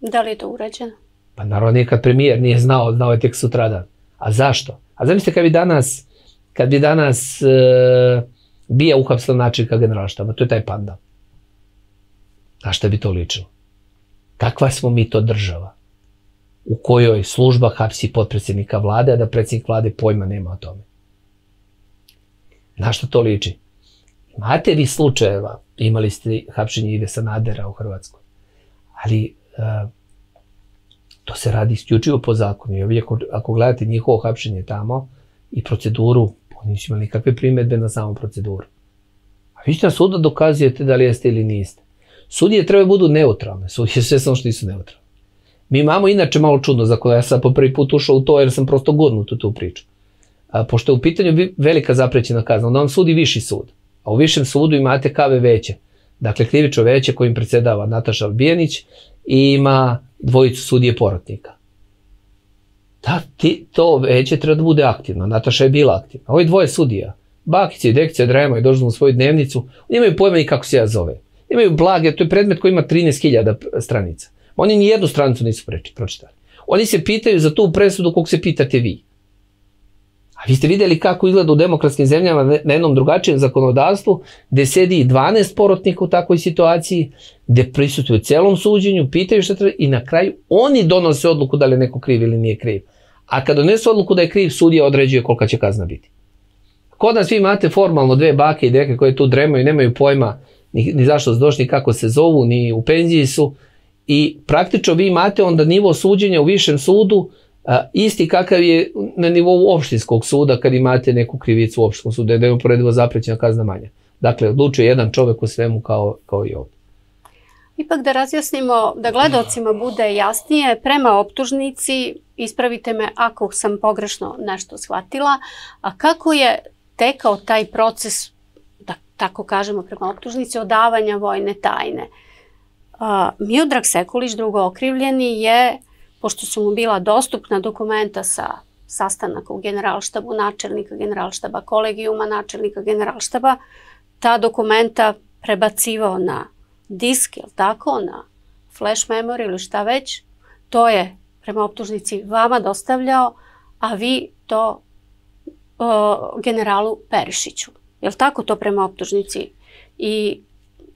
Da li je to urađeno? Pa naravno nikad premijer nije znao, znao je tek sutradan. A zašto? A zamislite kad bi danas, kad bi danas bija uhapsila načelnika generalštaba, to je taj Panda. Na šta bi to ličilo? Kakva smo mi to država u kojoj služba hapsi potpredsjednika vlade, a da predsjednik vlade pojma nema o tome? Na šta to liči? Imate vi slučajeva, imali ste hapšenje Ive Sanadera u Hrvatskoj, ali to se radi isključivo po zakonu. Ako gledate njihovo hapšenje tamo i proceduru, oni nisu imali nikakve primedbe na samu proceduru. A vi ćete na sudu dokazujete da li jeste ili niste. Sudije treba budu neutralne, sudije sve samo što nisu neutralne. Mi imamo inače malo čudno, za koje ja sam po prvi put ušao u to jer sam prosto gurnut u tu priču. Pošto je u pitanju velika zaprećena kazna, onda vam sudi viši sud. A u višem sudu imate K V veće, dakle krivično veće kojim predsedava Nataša Albijanić i ima dvojicu sudije porotnika. To veće treba da bude aktivno, Nataša je bila aktivna. Ovo je dvoje sudija, Bakića i Dekića, Drema i dođu u svoju dnevnicu, nemaju pojma i kako se ja zove. Nemaju blage, to je predmet koji ima trinaest hiljada stranica. Oni ni jednu stranicu nisu pročitali. Oni se pitaju za tu presudu koliko se pitate vi. A vi ste videli kako izgleda u demokratskim zemljama na jednom drugačijem zakonodavstvu, gde sedi i dvanaest porotnika u takvoj situaciji, gde prisutuju celom suđenju, pitaju šta treba i na kraju oni donose odluku da li je neko kriv ili nije kriv. A kad donesu odluku da je kriv, sudija određuje kolika će kazna biti. Kod nas vi imate formalno dve bake i deke koje tu dremaju, nemaju pojma ni zašto su došli, ni kako se zovu, ni u penziji su. I praktično vi imate onda nivo suđenja u višem sudu isti kakav je na nivou opštinskog suda kad imate neku krivicu u opštinskom sudu, da je uporedivo zaprećena kazna manja. Dakle, odlučuje jedan čovek u svemu kao i ovdje. Ipak da razjasnimo, da gledalcima bude jasnije, prema optužnici, ispravite me ako sam pogrešno nešto shvatila, a kako je tekao taj proces da tako kažemo prema optužnici, odavanja vojne tajne. Miodrag Sekulić, drugo okrivljeni, je, pošto su mu bila dostupna dokumenta sa sastanaka u generalštabu, načelnika generalštaba, kolegijuma načelnika generalštaba, ta dokumenta prebacivao na disk, je li tako, na flash memory ili šta već, to je prema optužnici vama dostavljao, a vi to o, generalu Perišiću. Je li tako to prema optužnici? I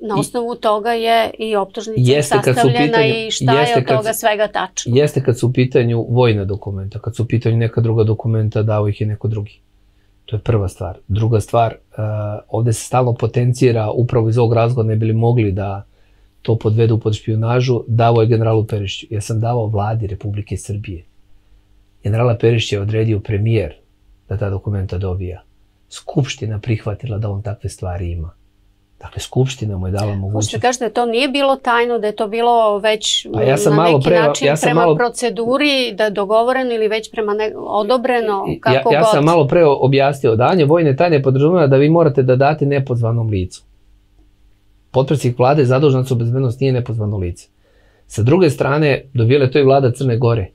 na osnovu toga je i optužnica sastavljena i šta je od toga svega tačno. Jeste kad su u pitanju vojna dokumenta, kad su u pitanju neka druga dokumenta, dao ih je neko drugi. To je prva stvar. Druga stvar, ovde se stalno potencira, upravo iz ovog razloga ne bili mogli da to podvedu pod špijunažu, davo je generalu Perišiću. Ja sam davao vladi Republike Srbije. Generala Perišića je odredio premijer da ta dokumenta dobija. Skupština prihvatila da on takve stvari ima. Dakle, Skupština mu je dala mogućnost. Hoćete kažete da to nije bilo tajno, da je to bilo već na neki način prema proceduri, da je dogovoreno ili već prema odobreno, kako god. Ja sam malo pre objasnio, davanje vojne tajne podrazumeva da vi morate da date nepozvanom licu. Potpredsjednik vlade zadužen za bezbednost nije nepozvano lice. Sa druge strane, dobijala je to i vlada Crne Gore.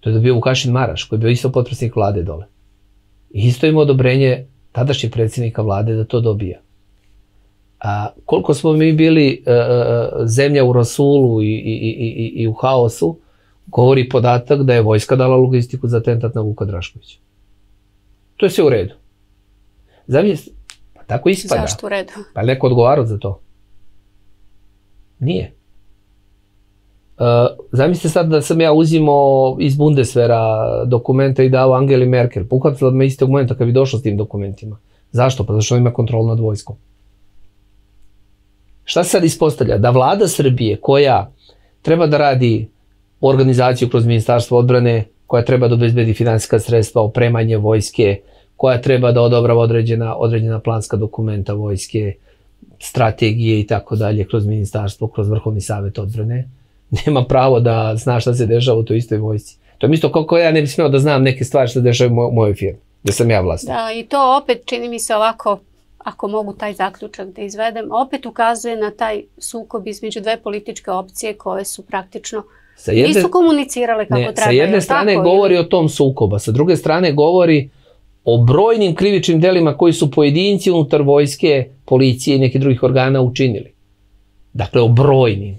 To je dobio Vukašin Maraš, koji je bio isto potpredsjednik vlade dole. I isto ima odobrenje tadašnjeg predsjednika vlade da to dobija. A koliko smo mi bili zemlja u rasulu i u haosu, govori podatak da je vojska dala logistiku za atentat na Vuka Draškovića. To je sve u redu. Zamislite, pa tako ispada. Zašto u redu? Pa je neko odgovarao za to? Nije. Zamislite sad da sam ja uzimao iz Bundesvera dokumenta i dao Angeli Merkel. Pa uhvatila me istog momenta kad bi došla s tim dokumentima. Zašto? Pa zašto ima kontrol nad vojskom. Šta se sad ispostavlja? Da vlada Srbije, koja treba da radi organizaciju kroz Ministarstvo odbrane, koja treba da obezbedi finansijska sredstva, opremanje vojske, koja treba da odobrava određena planska dokumenta vojske, strategije i tako dalje, kroz Ministarstvo, kroz Vrhovni savet odbrane, nema pravo da zna šta se dešava u toj istoj vojsci. To je isto kako ja ne bi smeo da znam neke stvari što se dešava u mojoj firmi, gde sam ja vlastnik. Da, i to opet čini mi se ovako, ako mogu taj zaključak da izvedem, opet ukazuje na taj sukob između dve političke opcije koje su praktično nisu komunicirale kako treba. Sa jedne strane govori o tom sukobu, sa druge strane govori o brojnim krivičnim delima koji su pojedinci unutar vojske, policije i nekih drugih organa učinili. Dakle, o brojnim.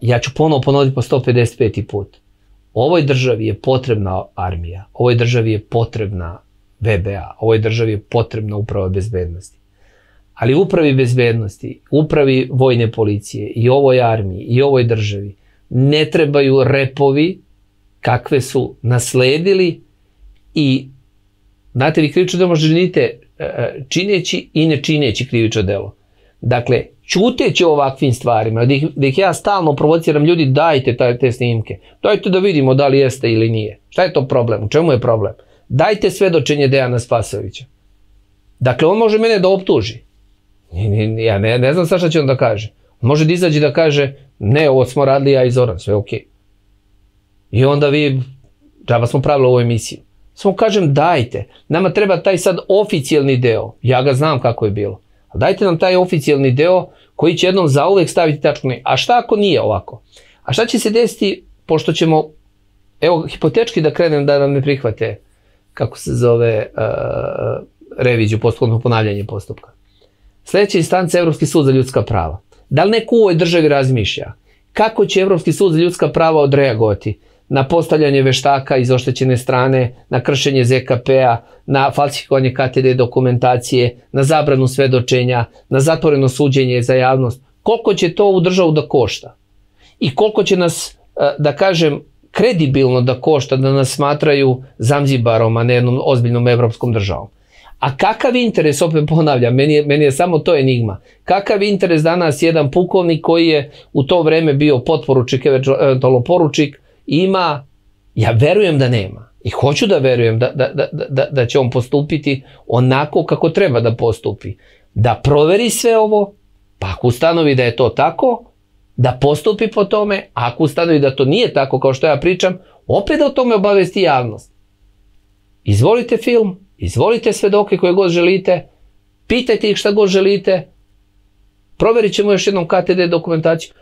Ja ću ponovo ponoviti po sto pedeset peti put. Ovoj državi je potrebna armija, ovoj državi je potrebna Ve Be A. Ovoj državi je potrebna uprava bezbednosti. Ali upravi bezbednosti, upravi vojne policije i ovoj armiji i ovoj državi ne trebaju repovi kakve su nasledili i, znate, vi krivično delo činite čineći i ne čineći krivično delo. Dakle, ćuteći o ovakvim stvarima, da ih ja stalno provociram, ljudi, dajte te snimke, dajte da vidimo da li jeste ili nije. Šta je to problem? U čemu je problem? Dajte svedočenje Dejana Spasojevića. Dakle, on može mene da optuži. Ja ne znam sad šta će on da kaže. On može da izađe da kaže, ne, ovo smo radili ja i Zoran, sve je okej. I onda vi, džaba smo pravili ovu emisiju. Samo kažem, dajte. Nama treba taj sad oficijelni deo. Ja ga znam kako je bilo. Dajte nam taj oficijelni deo koji će jednom zauvek staviti tačku. A šta ako nije ovako? A šta će se desiti, pošto ćemo, evo, hipotečki da krenem da nam ne prihvate, kako se zove, reviziju, postupno ponavljanje postupka. Sljedeća instanca je Evropski sud za ljudska prava. Da li neko u ovoj državi razmišlja kako će Evropski sud za ljudska prava odreagovati na postavljanje veštaka iz oštećene strane, na kršenje Ze Ka Pe a, na falsifikovanje Ka Te De dokumentacije, na zabranu svedočenja, na zatvoreno suđenje za javnost? Koliko će to u državu da košta? I koliko će nas, da kažem, kredibilno da košta da nas smatraju Zanzibarom, a ne jednom ozbiljnom evropskom državom? A kakav interes, opet ponavljam, meni je samo to enigma, kakav interes danas jedan pukovnik koji je u to vreme bio potporučik, eventualno poručik, ima, ja verujem da nema i hoću da verujem da će on postupiti onako kako treba da postupi. Da proveri sve ovo, pa ako ustanovi da je to tako, da postupi po tome, a ako ustanovi da to nije tako kao što ja pričam, opet da o tome obavesti javnost. Izvolite film, izvolite svedoke koje god želite, pitajte ih šta god želite, proverit ćemo još jednom K T D dokumentaciju.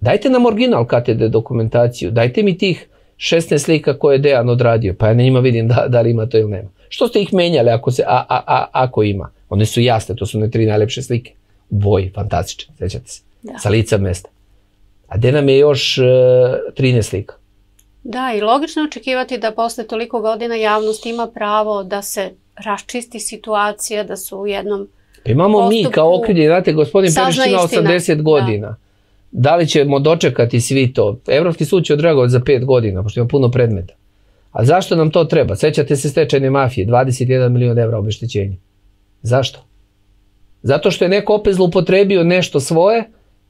Dajte nam original K T D dokumentaciju, dajte mi tih šesnaest slika koje je Dejan odradio, pa ja na njima vidim da, da li ima to ili nema. Što ste ih menjali ako, se, a, a, a, ako ima? One su jasne, to su one tri najlepše slike. U boji, fantastične, sjećate se. Da. Sa lica mesta. A gdje nam je još uh, trinaest slika. Da, i logično je očekivati da posle toliko godina javnost ima pravo da se raščisti situacija, da su u jednom pa imamo postupku... mi kao okrilje, znate, gospodin Perišić ima osamdeset godina. Da. Da li ćemo dočekati svi to? Evropski sud će odreagovati za pet godina, pošto ima puno predmeta. A zašto nam to treba? Sećate se stečajne mafije, dvadeset jedan milion evra obeštećenja. Zašto? Zato što je neko opet zloupotrebio nešto svoje,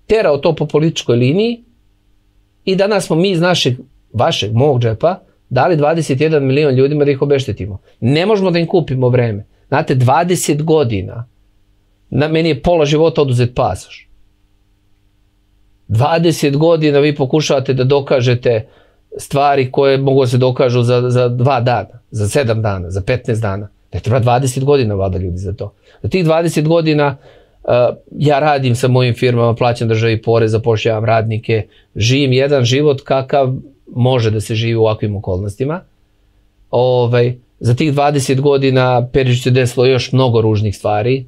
terao to po političkoj liniji i danas smo mi iz našeg, vašeg, mog džepa, dali dvadeset jedan milion ljudima da ih obeštetimo. Ne možemo da im kupimo vreme. Znate, dvadeset godina, na meni je pola života oduzet pasoš. dvadeset godina vi pokušavate da dokažete stvari koje mogu se dokažu za, za dva dana, za sedam dana, za petnaest dana. Ne treba dvadeset godina vada ljudi za to. Za tih dvadeset godina uh, ja radim sa mojim firmama, plaćam državi porez, zapošljavam radnike, živim jedan život kakav može da se živi u ovakvim okolnostima. Ovaj, za tih dvadeset godina Perišiću se desilo još mnogo ružnih stvari.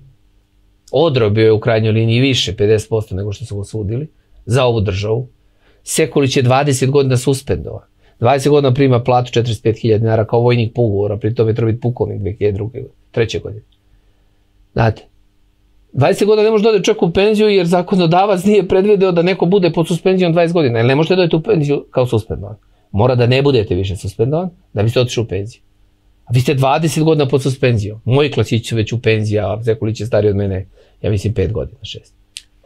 Odrobio je u krajnjoj liniji više, pedeset posto nego što su osudili za ovu državu. Sekulić je dvadeset godina suspendovan. dvadeset godina prima platu četrdeset pet hiljada dinara kao vojnik po ugovoru, pri tome je trebao biti pukovnik dve hiljade druge treće godine. Znate, dvadeset godina ne može da ode čovjek u penziju jer zakonodavac nije predvideo da neko bude pod suspenzijom dvadeset godina. Ne možete da odete u penziju kao suspendovan. Mora da ne budete više suspendovan da biste otišli u penziju. A vi ste dvadeset godina pod suspenzijom. Moji klasići su već u penziju, a Sekulić je stariji od mene, ja mislim, pet godina, šest.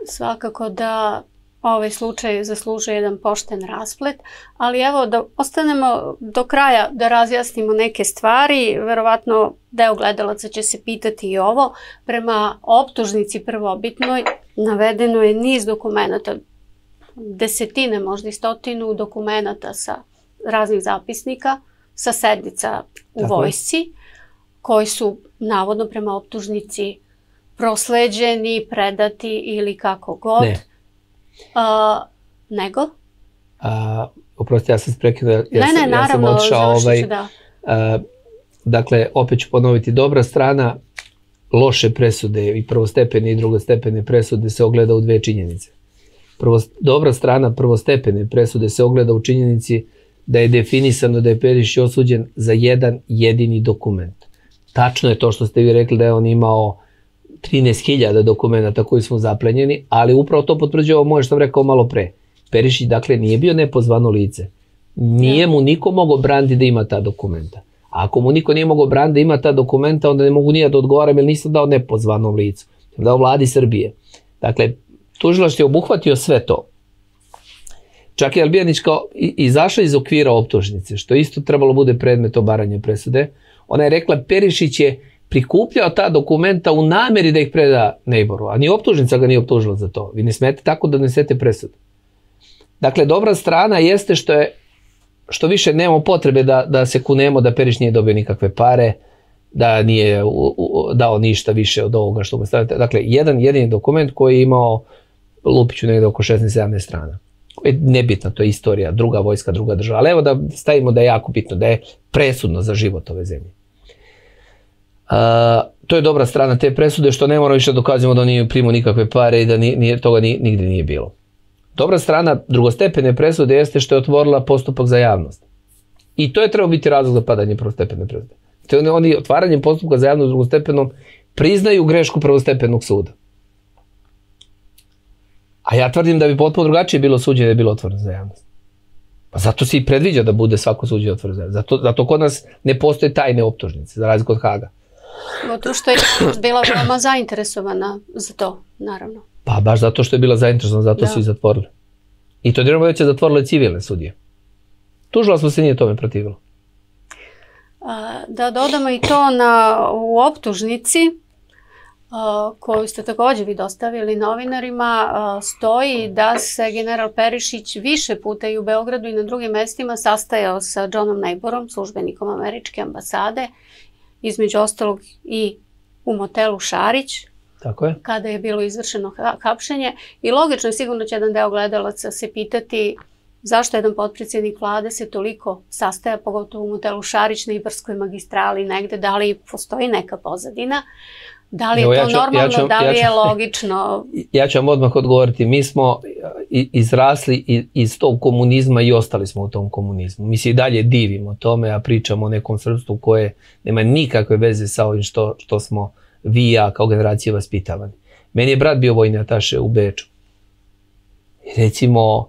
Svakako da... Ovaj slučaj zaslužuje jedan pošten rasplet, ali evo da ostanemo do kraja da razjasnimo neke stvari. Verovatno deo gledalaca će se pitati i ovo. Prema optužnici prvobitnoj navedeno je niz dokumenata, desetine možda i stotinu dokumenata sa raznih zapisnika, sa sednica u vojsci, koji su navodno prema optužnici prosleđeni, predati ili kako god. Ne. Uh, nego? Uh, oprosti, ja sam prekinuo, ja ne, sam, ne, ja sam odšao ovaj... Da. Uh, dakle, opet ću ponoviti, dobra strana loše presude i prvostepene i drugostepene presude se ogleda u dve činjenice. Prvo, dobra strana prvostepene presude se ogleda u činjenici da je definisano da je Perišić osuđen za jedan jedini dokument. Tačno je to što ste vi rekli da je on imao trinaest hiljada dokumenta koji smo zaplenjeni, ali upravo to potvrđuje ovo moje što sam rekao malo pre. Perišić, dakle, nije bio nepozvano lice. Nije mu niko mogao braniti da ima ta dokumenta. A ako mu niko nije mogao braniti da ima ta dokumenta, onda ne mogu ni ja da odgovaram jer nisam dao nepozvanom licu. Sam dao Vladi Srbije. Dakle, tužilaštvo je obuhvatio sve to. Čak je Albijanić kao izašao iz okvira optužnice, što isto trebalo bude predmet obaranja presude. Ona je rekla, Perišić je prikupljao ta dokumenta u nameri da ih preda Neighboru, a ni optužnica ga nije optužila za to. Vi ne smete tako da donesete presudu. Dakle, dobra strana jeste što je, što više nemamo potrebe da, da se kunemo da Perišić nije dobio nikakve pare, da nije u, u, dao ništa više od ovoga što mu stavite. Dakle, jedan jedini dokument koji je imao Lupiću negdje oko šesnaest sedamnaest strana. Nebitno, to je istorija, druga vojska, druga država. Ali evo da stavimo da je jako bitno, da je presudno za život ove zemlje. Uh, to je dobra strana te presude, što ne moramo više dokazujemo da on nije primao nikakve pare i da nije, nije, toga ni, nigde nije bilo. Dobra strana drugostepene presude jeste što je otvorila postupak za javnost. I to je trebao biti razlog za padanje prvostepene presude. To je oni otvaranjem postupka za javnost drugostepenom priznaju grešku prvostepenog suda. A ja tvrdim da bi potpuno drugačije bilo suđenje da je bilo otvoreno za javnost. Pa zato se i predviđa da bude svako suđenje otvoreno za javnost. Zato, zato kod nas ne postoje tajne optužnice, za razliku od Haga. Zato što je bila veoma zainteresovana za to, naravno. Pa baš zato što je bila zainteresovana, zato da. Su i zatvorili. I to državno veće zatvorilo civilne sudije. Tužilaštvo se nije tome protivilo. A, da dodamo i to na, u optužnici, a, koju ste također vi dostavili novinarima, a, stoji da se general Perišić više puta i u Beogradu i na drugim mestima sastajao sa Johnom Neighborom, službenikom američke ambasade, između ostalog i u motelu Šarić, kada je bilo izvršeno hapšenje. I logično je, sigurno će jedan deo gledalaca se pitati zašto jedan potpredsjednik vlade se toliko sastaja, pogotovo u motelu Šarić na Ibarskoj magistrali negde, da li postoji neka pozadina, da li je to normalno, da li je logično? Ja ću vam odmah odgovoriti, mi smo izrasli iz tog komunizma i ostali smo u tom komunizmu. Mi se i dalje divimo tome, a pričamo o nekom srpstvu koje nema nikakve veze sa ovim što smo vi i ja kao generacije vaspitavani. Meni je brat bio vojni ataše u Beču. Recimo,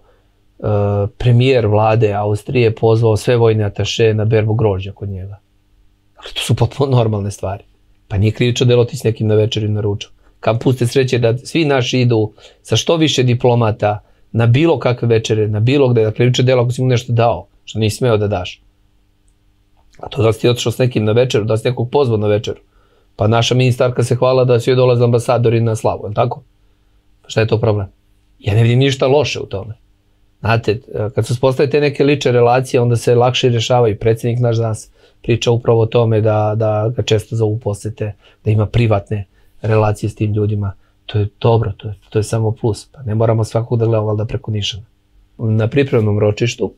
premijer vlade Austrije je pozvao sve vojne ataše na berbu grožđa kod njega. To su potpuno normalne stvari. Pa nije krivično delo otići s nekim na večer i na ručak. Kam puste sreće da svi naši idu sa što više diplomata na bilo kakve večere, na bilo gde, da krivično delo ako si mu nešto dao, što nisi smeo da daš. A to da si ti otišao s nekim na večeru, da si nekog pozvao na večeru. Pa naša ministarka se hvala da svi dolaze ambasadori na slavu, je li tako? Pa šta je to problem? Ja ne vidim ništa loše u tome. Znate, kad se uspostaje te neke lične relacije, onda se lakše rješavaju. Predsjednik naš danas priča upravo o tome da ga često zovu posete, da ima privatne relacije s tim ljudima. To je dobro, to je samo plus. Ne moramo svakog da gledamo, valjda preko nišana. Na pripremnom ročištu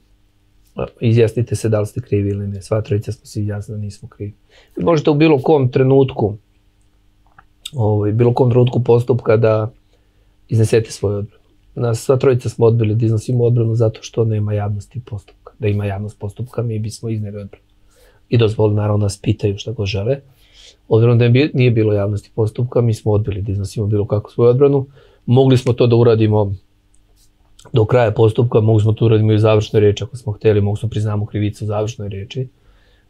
izjasnite se da li ste krivi ili ne. Sva trojica smo se izjasnili da nismo krivi. Možete u bilo kom trenutku, bilo kom trenutku postupka da iznesete svoje odbrane. Nas sva trojica smo odbili da iznosimo odbranu zato što nema javnosti postupka. Da ima javnost postupka, mi bismo izneli odbranu. I dozvolili, naravno, nas pitaju šta god žele. Odbranu da nije bilo javnosti postupka, mi smo odbili da iznosimo bilo kakvu svoju odbranu. Mogli smo to da uradimo do kraja postupka, mogli smo to uradimo i u završnoj reči ako smo hteli, mogli smo priznamo krivicu u završnoj reči.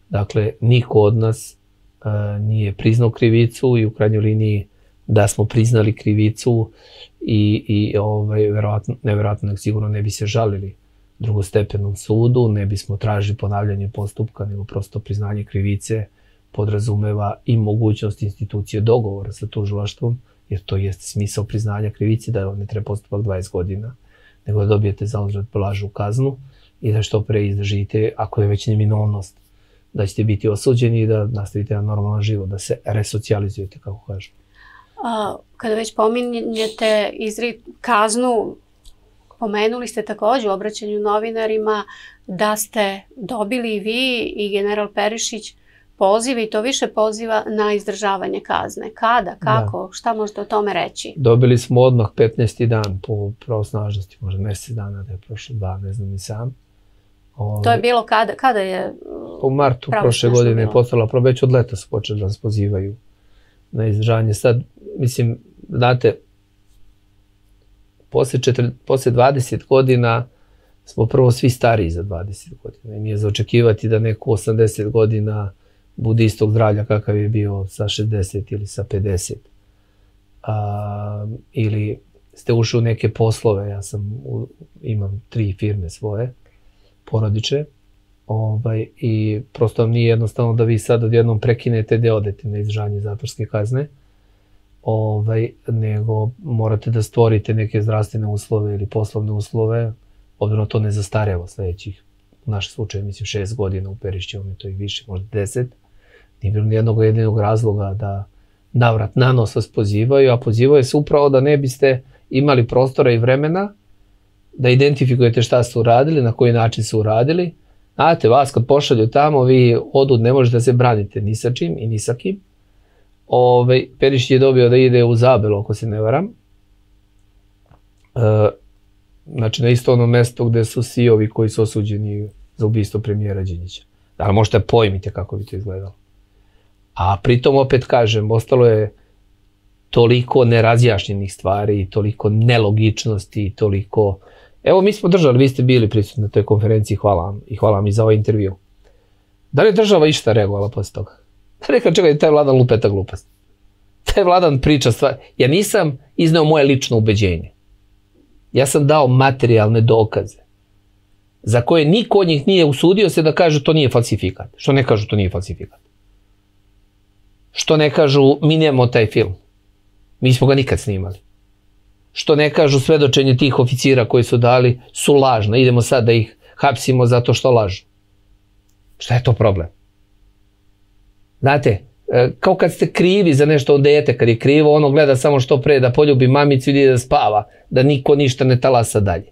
Dakle, niko od nas nije priznao krivicu i u krajnjoj liniji da smo priznali krivicu i nevjerojatno sigurno ne bi se žalili drugostepenom sudu, ne bismo tražili ponavljanje postupka, nego prosto priznanje krivice podrazumeva i mogućnost institucije dogovora sa tužilaštvom, jer to jeste smisao priznanja krivice, da vam ne treba postupak dvadeset godina, nego da dobijete zauzvrat blažu kaznu i da što pre izdržite, ako je već neminovnost, da ćete biti osuđeni i da nastavite na normalan život, da se resocijalizujete, kako kažemo. Kada već pominjete kaznu, pomenuli ste također u obraćanju novinarima da ste dobili vi i general Perišić pozive, i to više poziva, na izdržavanje kazne. Kada, kako, šta možete o tome reći? Dobili smo odmah petnaesti dan po pravosnažnosti, možda mjesec dana da je prošlo, dva, ne znam i sam. To je bilo kada je? U martu prošle godine je postala, već od leta su počeli da nas pozivaju na izdržavanje. Sad, mislim, znate, poslije dvadeset godina smo prvo svi stariji za dvadeset godina. I mi je zaočekivati da neko osamdeset godina bude istog zdravlja kakav je bio sa šezdeset ili sa pedeset. Ili ste ušli u neke poslove, ja sam, imam tri firme svoje, porodiče, i prosto vam nije jednostavno da vi sad odjednom prekinete da odete na izdržavanje zatvorske kazne, nego morate da stvorite neke zdravstvene uslove ili poslovne uslove, obzirom to ne zastareva sledećih, u našem slučaju mislim šest godina, u Perišćevom je to i više, možda deset. Nije bilo nijednog jedinog razloga da navrat na nos vas pozivaju, a pozivaju se upravo da ne biste imali prostora i vremena da identifikujete šta ste uradili, na koji način ste uradili. Znate, vas kad pošalju tamo, vi odud ne možete da se branite ni sa čim i ni sa kim. Perišić je dobio da ide u Zabelu, ako se ne varam. Znači, na isto ono mesto gde su svi ovi koji su osuđeni za ubistvo premijera Đinđića. Dakle, možete pojmiti kako bi to izgledalo. A pritom, opet kažem, ostalo je toliko nerazjašnjenih stvari, toliko nelogičnosti, toliko... Evo, mi smo držali, vi ste bili prisutni na toj konferenciji, hvala vam i hvala vam i za ovaj intervju. Da li je država išta reagovala posle toga? Rekla, čekaj, taj Vladan lupeta glupost. Taj Vladan priča stvari. Ja nisam izneo moje lično ubeđenje. Ja sam dao materijalne dokaze za koje niko od njih nije usudio se da kažu to nije falsifikat. Što ne kažu to nije falsifikat? Što ne kažu mi nemamo taj film? Mi smo ga nikad snimali. Što ne kažu svedočenje tih oficira koji su dali su lažna. Idemo sad da ih hapsimo zato što lažu. Šta je to problem? Znate, kao kad ste krivi za nešto, dete kad je krivo, ono gleda samo što pre da poljubi mamicu i ide da spava, da niko ništa ne talasa dalje.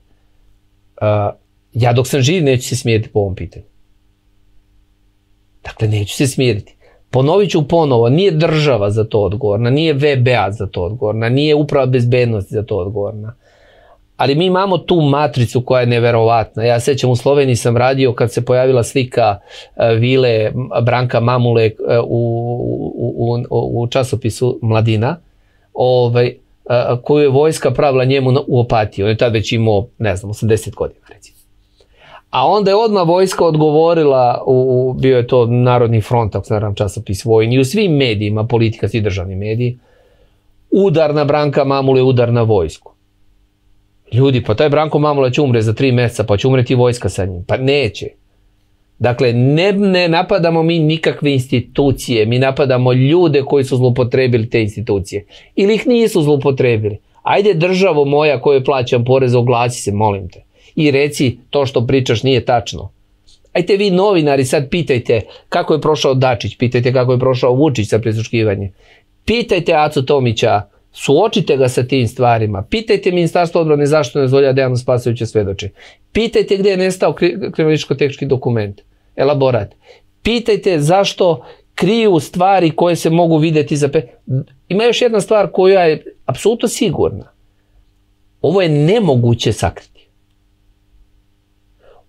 Ja dok sam živ neću se smijeti po ovom pitanju. Dakle, neću se smiriti. Ponovit ću ponovo, nije država za to odgovorna, nije V B A za to odgovorna, nije uprava bezbednosti za to odgovorna. Ali mi imamo tu matricu koja je neverovatna. Ja sećam, u Sloveniji sam radio kad se pojavila slika vile Branka Mamule u časopisu Mladina, koju je vojska pravila njemu u Opatiji. On je tad već imao, ne znam, osamdeset godina, recimo. A onda je odmah vojska odgovorila, bio je to Narodni front, ako se naravno časopis vojni, u svim medijima, politika, svi državni mediji, udar na Branka Mamule je udar na vojsku. Ljudi, pa taj Branko Mamula će umre za tri meseca, pa će umreti vojska sa njim. Pa neće. Dakle, ne napadamo mi nikakve institucije, mi napadamo ljude koji su zloupotrebili te institucije. Ili ih nisu zloupotrebili. Ajde, državo moja koju plaćam porez, oglasi se, molim te. I reci, to što pričaš nije tačno. Ajte vi novinari sad pitajte kako je prošao Dačić, pitajte kako je prošao Vučić sa prisluškivanje. Pitajte Acu Tomića, suočite ga sa tim stvarima. Pitajte Ministarstvo odbrane zašto ne dozvoljava Dejanu Spasojeviću svedoče. Pitajte gdje je nestao kriminalističko-tehnički dokument, elaborat. Pitajte zašto kriju stvari koje se mogu vidjeti za... Ima još jedna stvar koja je apsolutno sigurna. Ovo je nemoguće sakriti.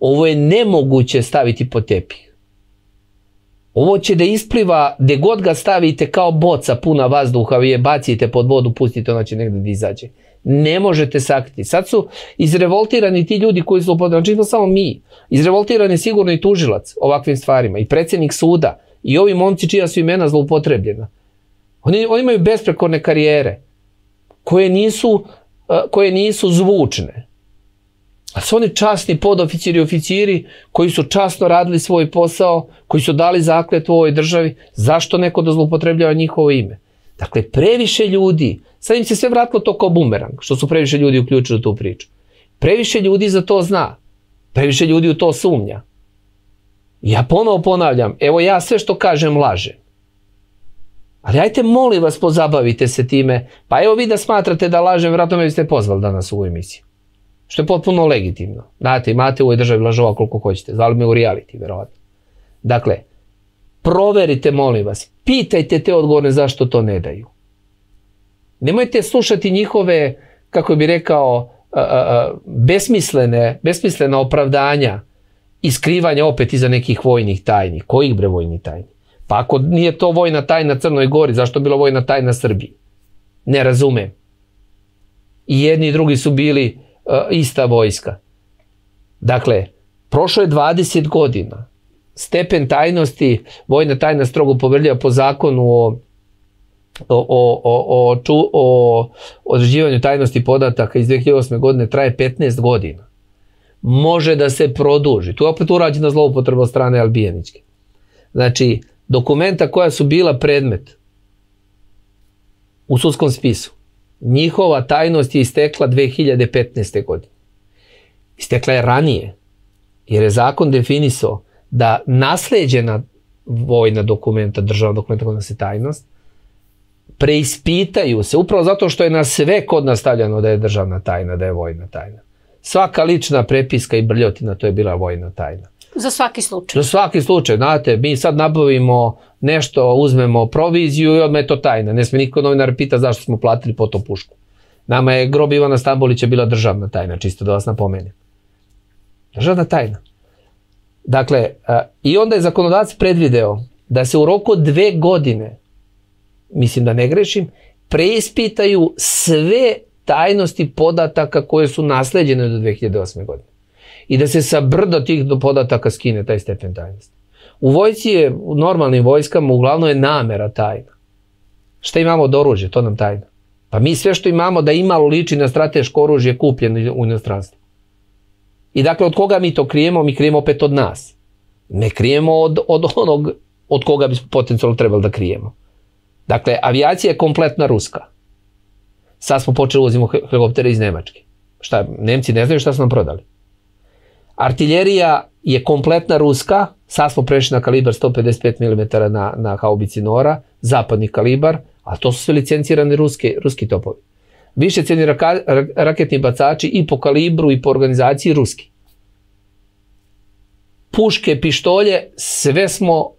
Ovo je nemoguće staviti pod tepih. Ovo će da ispliva, gde god ga stavite kao boca puna vazduha, vi je bacite pod vodu, pustite, ona će negdje da izađe. Ne možete sakriti. Sad su izrevoltirani ti ljudi koji su, znači smo samo mi, izrevoltirani sigurno i tužilac ovakvim stvarima, i predsjednik suda, i ovi momci čija su imena zloupotrebljena. Oni imaju besprekorne karijere, koje nisu zvučne. Ali su oni časni podoficiri i oficiri koji su časno radili svoj posao, koji su dali zakletvu u ovoj državi. Zašto neko da zloupotrebljava njihovo ime? Dakle, previše ljudi, sad im se sve vratilo to kao bumerang, što su previše ljudi uključili u tu priču. Previše ljudi za to zna, previše ljudi u to sumnja. Ja ponovo ponavljam, evo ja sve što kažem lažem. Ali ajte, molim vas, pozabavite se time, pa evo vi da smatrate da lažem, vjerojatno me biste pozvali danas u ovu emisiju. Što je potpuno legitimno. Znate, imate u ovoj državi lažova koliko hoćete. Zvali me u reality, verovatno. Dakle, proverite, molim vas. Pitajte te odgovorne zašto to ne daju. Nemojte slušati njihove, kako bi rekao, besmislena opravdanja i skrivanja opet iza nekih vojnih tajni. Kojih bre vojnih tajni? Pa ako nije to vojna tajna Crnoj Gori, zašto je bila vojna tajna Srbiji? Ne razumem. I jedni i drugi su bili ista vojska. Dakle, prošlo je dvadeset godina. Stepen tajnosti, vojna tajna strogo poverljiva po zakonu o određivanju tajnosti podataka iz dve hiljade osme godine traje petnaest godina. Može da se produži. Tu je opet urađena zloupotreba od strane Albijanićke. Znači, dokumenta koja su bila predmet u sudskom spisu, njihova tajnost je istekla dve hiljade petnaeste godine. Istekla je ranije, jer je zakon definisao da nasleđena vojna dokumenta, državna dokumenta kod nas je tajnost, preispitaju se, upravo zato što je na sve kod nas stavljano da je državna tajna, da je vojna tajna. Svaka lična prepiska i brljotina, to je bila vojna tajna. Za svaki slučaj. Za svaki slučaj, znate, mi sad nabavimo nešto, uzmemo proviziju i odmah je to tajna. Ne sme niko novinar pita zašto smo platili po to pušku. Nama je grob Ivana Stambolića bila državna tajna, čisto da vas napomenem. Državna tajna. Dakle, i onda je zakonodavac predvideo da se u roku dve godine, mislim da ne grešim, preispitaju sve tajnosti podataka koje su nasleđene do dve hiljade osme godine. I da se sa brda tih podataka skine taj stepen tajnosti. U vojci je, u normalnim vojskama, uglavnom je namera tajna. Šta imamo od oružja, to nam tajna. Pa mi sve što imamo da imalo liči na strateško oružje kupljeno u inostranstvu. I dakle, od koga mi to krijemo? Mi krijemo opet od nas. Ne krijemo od onog od koga bi potencijalno trebali da krijemo. Dakle, avijacija je kompletna ruska. Sad smo počeli uvozimo helikoptere iz Nemačke. Nemci ne znaju šta su nam prodali. Artiljerija je kompletna ruska Sad smo prešli na kalibar sto pedeset pet milimetara na, na haubici Nora, zapadni kalibar, a to su sve licencirani ruski, ruski topovi. Više cijeni raka, raketni bacači i po kalibru i po organizaciji ruski. Puške, pištolje, sve smo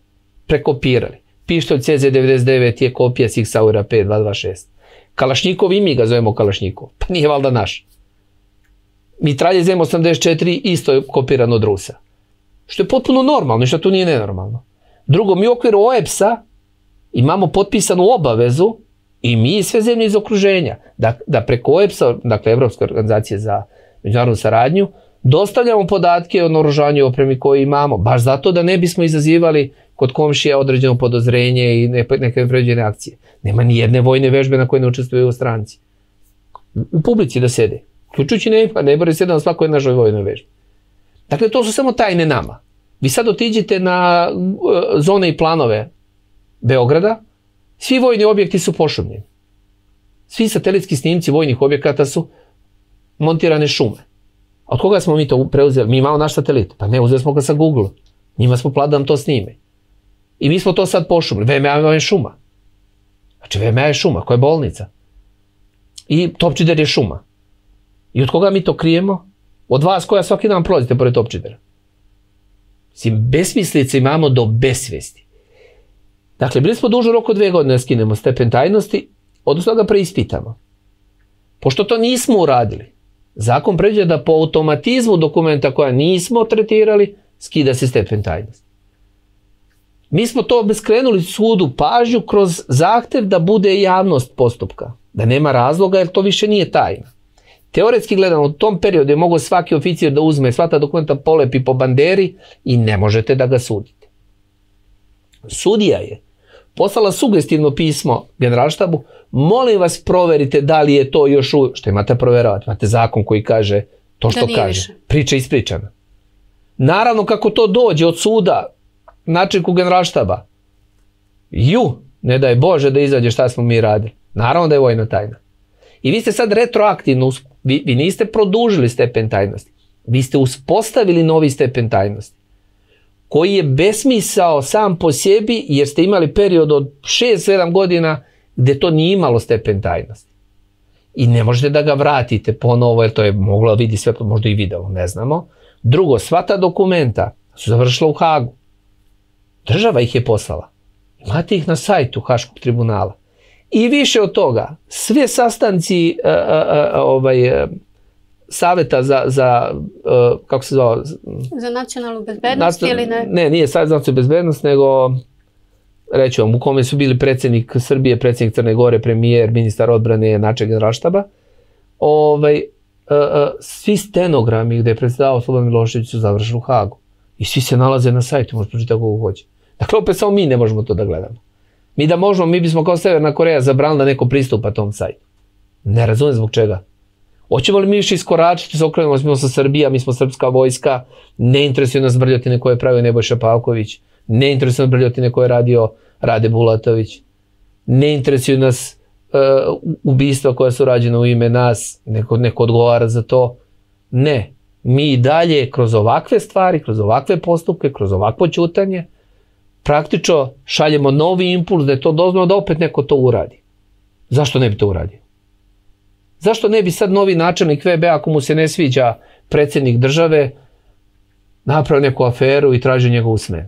prekopirali. Pištolj C Z devedeset devet je kopija Sigsaura P dvesta dvadeset šest. Kalašnjikov i mi ga zovemo Kalašnjikov, pa nije valjda naš. Mitralje Z M osamdeset četiri isto je kopiran od Rusa. Što je potpuno normalno i što tu nije nenormalno. Drugo, mi u okviru O E B S-a imamo potpisanu obavezu i mi i sve zemlje iz okruženja da, da preko O E B S-a, dakle Evropske organizacije za međunarodnu saradnju, dostavljamo podatke o naoružanju i opremi koje imamo, baš zato da ne bismo izazivali kod komšija određeno podozrenje i neke određene akcije. Nema ni jedne vojne vežbe na koje ne učestvuju stranci. U publici da sede. Uključujući ne, ne bori sede na svakoj našoj vojnoj vežbi. Dakle, to su samo tajne nama. Vi sad otiđete na zone i planove Beograda, svi vojni objekti su pošumljeni. Svi satelitski snimci vojnih objekata su montirane šume. Od koga smo mi to preuzeli? Mi imamo naš satelit. Pa ne, uzeli smo ga sa Google-a. Njima smo platili da nam to snime. I mi smo to sad pošumljeni. V M A je šuma. Znači, V M A je šuma, koja je bolnica. I Topčider je šuma. I od koga mi to krijemo? Od vas koja svaki dan prolazite pored Topčidera. Besmislice imamo do besvesti. Dakle, bili smo dužni oko dve godine da skinemo stepen tajnosti, odnosno da ga preispitamo. Pošto to nismo uradili, zakon predviđa da po automatizmu dokumenta koja nismo tretirali, skida se stepen tajnosti. Mi smo to skrenuli sudu pažnju kroz zahtev da bude javnost postupka, da nema razloga jer to više nije tajna. Teoretski gledano, u tom periodu je mogao svaki oficir da uzme sva ta dokumenta, polepi po banderi i ne možete da ga sudite. Sudija je poslala sugestivno pismo generalštabu, molim vas proverite da li je to još uvijek, što imate proveravati, imate zakon koji kaže to što kaže, priča ispričana. Naravno, kako to dođe od suda, načelniku generalštaba, ju, ne daj Bože da izađe šta smo mi radili. Naravno da je vojna tajna. I vi ste sad retroaktivno, vi, vi niste produžili stepen tajnosti, vi ste uspostavili novi stepen tajnosti, koji je besmisao sam po sebi, jer ste imali period od šest do sedam godina gde to nije imalo stepen tajnosti. I ne možete da ga vratite ponovo, jer to je moglo vidjeti sve, možda i videlo, ne znamo. Drugo, sva ta dokumenta su završila u Hagu. Država ih je poslala. Imate ih na sajtu Haškog tribunala. I više od toga, sve sastanci uh, uh, uh, ovaj, uh, saveta za, za uh, kako se zvao? Za nacionalnu bezbednost Nasto, ili ne? Ne, nije savjet za nacionalnu bezbednost, nego reći vam, u kome su bili predsjednik Srbije, predsjednik Crne Gore, premijer, ministar odbrane, načelnik generalštaba. Ovaj, uh, uh, svi stenogrami gdje je predstavao Slobodan Milošević su završeni u Hagu. I svi se nalaze na sajtu, možete pročitati kako hoće. Dakle, opet samo mi ne možemo to da gledamo. Mi da možemo, mi bismo kao Severna Koreja zabranili da neko pristupa tom sajtu. Ne razumijem zbog čega. Hoćemo li mi više iskoračiti, se okrenemo, mi smo sa Srbija, mi smo srpska vojska, ne interesuje nas brljotine koje je pravio Nebojša Pavković, ne interesuje nas brljotine koje je radio Rade Bulatović, ne interesuju nas uh, ubistva koja su rađena u ime nas, neko, neko odgovara za to. Ne, mi i dalje kroz ovakve stvari, kroz ovakve postupke, kroz ovakvo ćutanje, praktično šaljemo novi impuls da je to dozvoljeno da opet neko to uradi. Zašto ne bi to uradio? Zašto ne bi sad novi načelnik V B, ako mu se ne sviđa predsjednik države, napravio neku aferu i tražio njegovu smenu?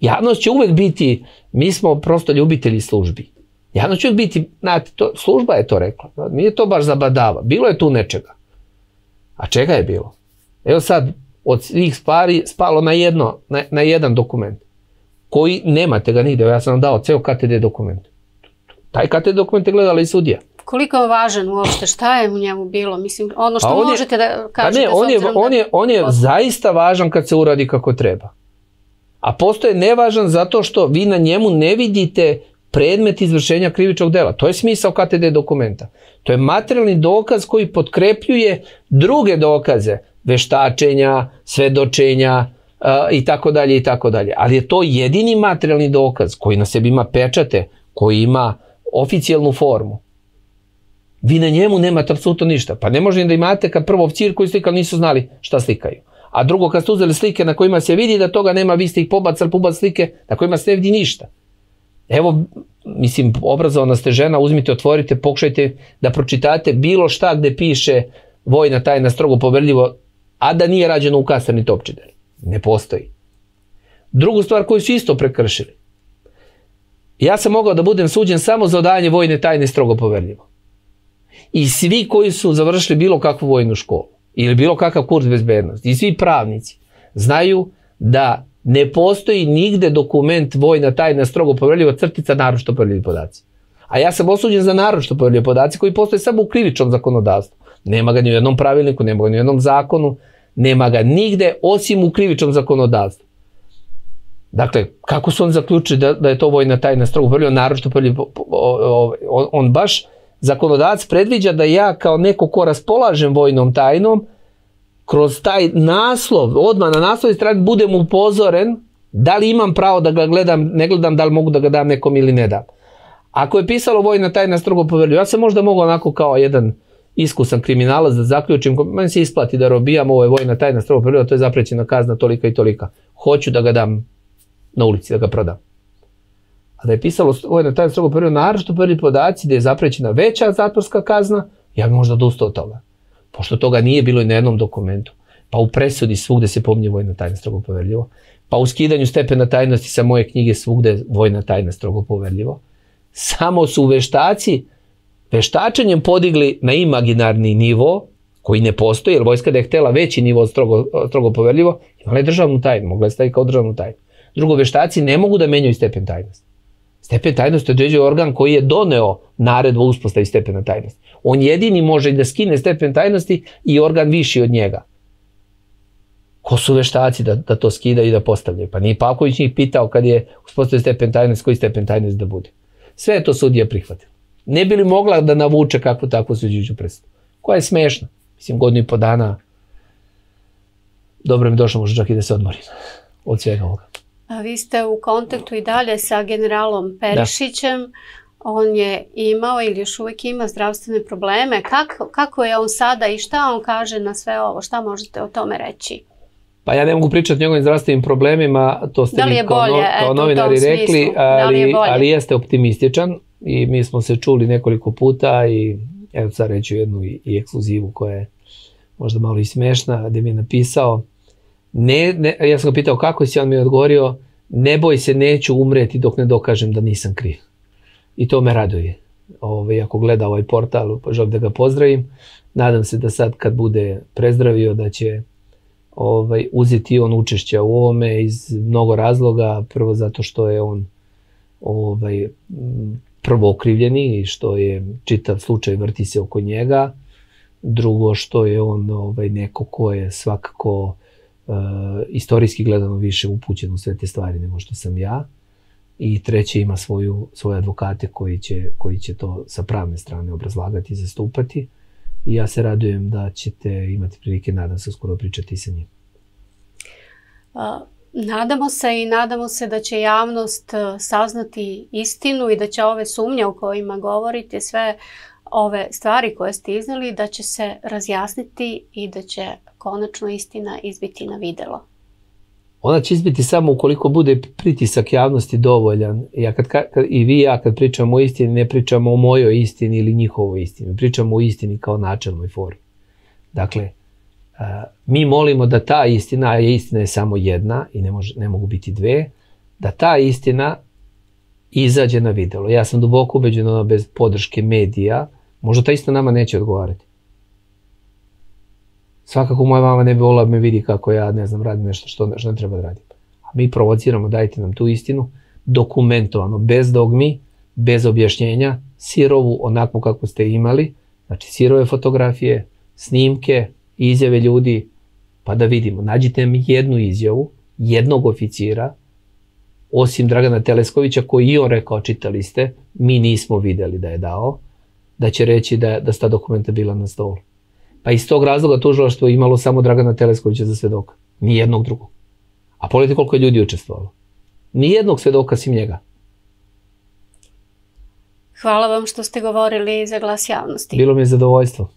Javnost će uvek biti, mi smo prosto ljubitelji službi. Javnost će uvek biti, znate, to, služba je to rekla, nije to baš zabadava, bilo je tu nečega. A čega je bilo? Evo sad, od svih stvari spalo na, jedno, na, na jedan dokument koji nemate ga nigde. Ja sam vam dao ceo K T D dokument. Taj K T D dokument je gledala i sudija. Koliko je važan uopšte? Šta je u njemu bilo? Mislim, ono što on možete je, da kažete. Ne, on je, on je, on je zaista važan kad se uradi kako treba. A postoje nevažan zato što vi na njemu ne vidite predmet izvršenja krivičnog dela. To je smisao K T D dokumenta. To je materijalni dokaz koji potkrepljuje druge dokaze, veštačenja, svedočenja i tako dalje i tako dalje. Ali je to jedini materijalni dokaz koji na sebi ima pečate, koji ima oficijelnu formu. Vi na njemu nemate apsolutno ništa. Pa ne može ni da imate kad prvo oficir koji slika nisu znali šta slikaju. A drugo, kad ste uzeli slike na kojima se vidi da toga nema, vi ste ih pobacali, pobacali slike na kojima se ne vidi ništa. Evo, mislim, obrazovana ste žena, uzmite, otvorite, pokušajte da pročitate bilo šta gde piše vojna tajna strogo poverljivo, a da nije rađeno u kasarni Topčider. Ne postoji. Drugu stvar koju su isto prekršili. Ja sam mogao da budem suđen samo za odajanje vojne tajne strogo poverljivo. I svi koji su završili bilo kakvu vojnu školu ili bilo kakav kurs bezbednosti i svi pravnici znaju da ne postoji nigde dokument vojna tajna strogo poverljiva crtica naročito poverljivi podaci. A ja sam osuđen za naročito poverljivi podaci koji postoje samo u krivičnom zakonodavstvu. Nema ga ni u jednom pravilniku, nema ga ni u jednom zakonu, nema ga nigde osim u krivičnom zakonodavstvu. Dakle, kako su on zaključili da je to vojna tajna strogo poverljiva, naročito poverljiva, on baš zakonodavac predviđa da ja kao neko ko raspolažem vojnom tajnom kroz taj naslov, odmah na naslovnoj strani budem upozoren da li imam pravo da ga gledam, ne gledam, da li mogu da ga dam nekom ili ne dam. Ako je pisalo vojna tajna strogo poverljiva, ja sam možda mogao onako kao jedan iskusan kriminalac da zaključim, meni se isplati da robijam, ovo je vojna tajna strogo poverljiva, to je zaprećena kazna tolika i tolika. Hoću da ga dam na ulici, da ga prodam. A da je pisalo vojna tajna strogo poverljiva, naročito poverljivi podaci, da je zaprećena veća zatvorska kazna, ja bi možda odustao od toga. Pošto toga nije bilo i na jednom dokumentu, pa u presudi svugde se pominje vojna tajna strogo poverljivo, pa u skidanju stepena tajnosti sa moje knjige svugde vojna tajna strogo poverljivo, samo su veštaci veštačenjem podigli na imaginarni nivo, koji ne postoji, jer vojska da je htela veći nivo strogo poverljivo, imala je državnu tajnu, mogla je staviti kao državnu tajnu. Drugo, veštaci ne mogu da menjaju stepen tajnosti. Stepen tajnosti određuje organ koji je doneo naredbu o uspostavi stepena tajnosti. On jedini može i da skine stepen tajnosti i organ viši od njega. Ko su veštaci da to skidaju i da postavljaju? Pa nije Pavković njih pitao kad je uspostavio stepen tajnosti, koji stepen tajnosti da bude. Sve je to sudija prihvatila. Ne bi li mogla da navuče kakvu takvu suđujuću presudu? Koja je smešna. Mislim, godinu i po dana dobro mi došlo, možda čak i da se odmorim od svega ovoga. A vi ste u kontaktu i dalje sa generalom Perišićem. On je imao ili još uvijek ima zdravstvene probleme. Kako je on sada i šta on kaže na sve ovo? Šta možete o tome reći? Pa ja ne mogu pričati o njegovim zdravstvenim problemima, to ste mi kao novinari rekli, ali jeste optimističan i mi smo se čuli nekoliko puta i evo sad reću jednu i ekskluzivu koja je možda malo i smešna, gdje mi je napisao, ja sam ga pitao kako si, on mi je odgovorio, ne boj se, neću umreti dok ne dokažem da nisam kriv. I to me raduje. Ako gleda ovaj portal, želim da ga pozdravim. Nadam se da sad kad bude prezdravio da će uzeti on učešća u ovome iz mnogo razloga. Prvo zato što je on prvo okrivljeni i što je čitav slučaj vrti se oko njega. Drugo, što je on neko ko je svakako istorijski gledano više upućen u sve te stvari nego što sam ja. I treće, ima svoje advokate koji će to sa pravne strane obrazlagati i zastupati. I ja se radujem da ćete imati prilike, nadam se, uskoro pričati i sa njim. Nadamo se i nadamo se da će javnost saznati istinu i da će ove sumnje o kojima govorite, sve ove stvari koje ste izneli, da će se razjasniti i da će konačno istina izbiti na videlo. Ona će izbiti samo ukoliko bude pritisak javnosti dovoljan. I vi i ja kad pričamo o istini, ne pričamo o mojoj istini ili njihovoj istini. Pričamo o istini kao načelnoj formi. Dakle, mi molimo da ta istina, a istina je samo jedna i ne mogu biti dve, da ta istina izađe na videlo. Ja sam duboko ubeđen, ona bez podrške medija, možda ta istina nama neće odgovarati. Svakako moja mama ne bi volila da me vidi kako ja, ne znam, radim nešto što ne treba da radim. A mi provociramo, dajte nam tu istinu, dokumentovano, bez dogmi, bez objašnjenja, sirovu onakvu kako ste imali, znači sirove fotografije, snimke, izjave ljudi, pa da vidimo. Nađite mi jednu izjavu, jednog oficira, osim Dragana Teleskovića, koji i on rekao, čitali ste, mi nismo videli da je dao, da će reći da sta dokumenta bila na stolu. Pa iz tog razloga tužilaštvo je imalo samo Dragana Teleskovića za svedoka. Nijednog drugog. A pogledajte koliko je ljudi učestvovalo. Nijednog svedoka osim njega. Hvala vam što ste govorili za Glas javnosti. Bilo mi je zadovoljstvo.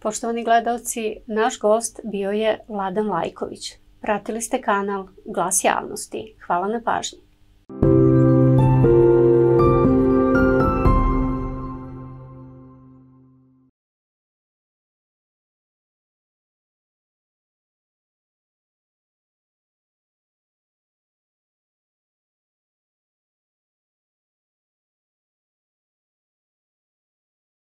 Poštovani gledalci, naš gost bio je Vladan Lajković. Pratili ste kanal Glas javnosti. Hvala na pažnji.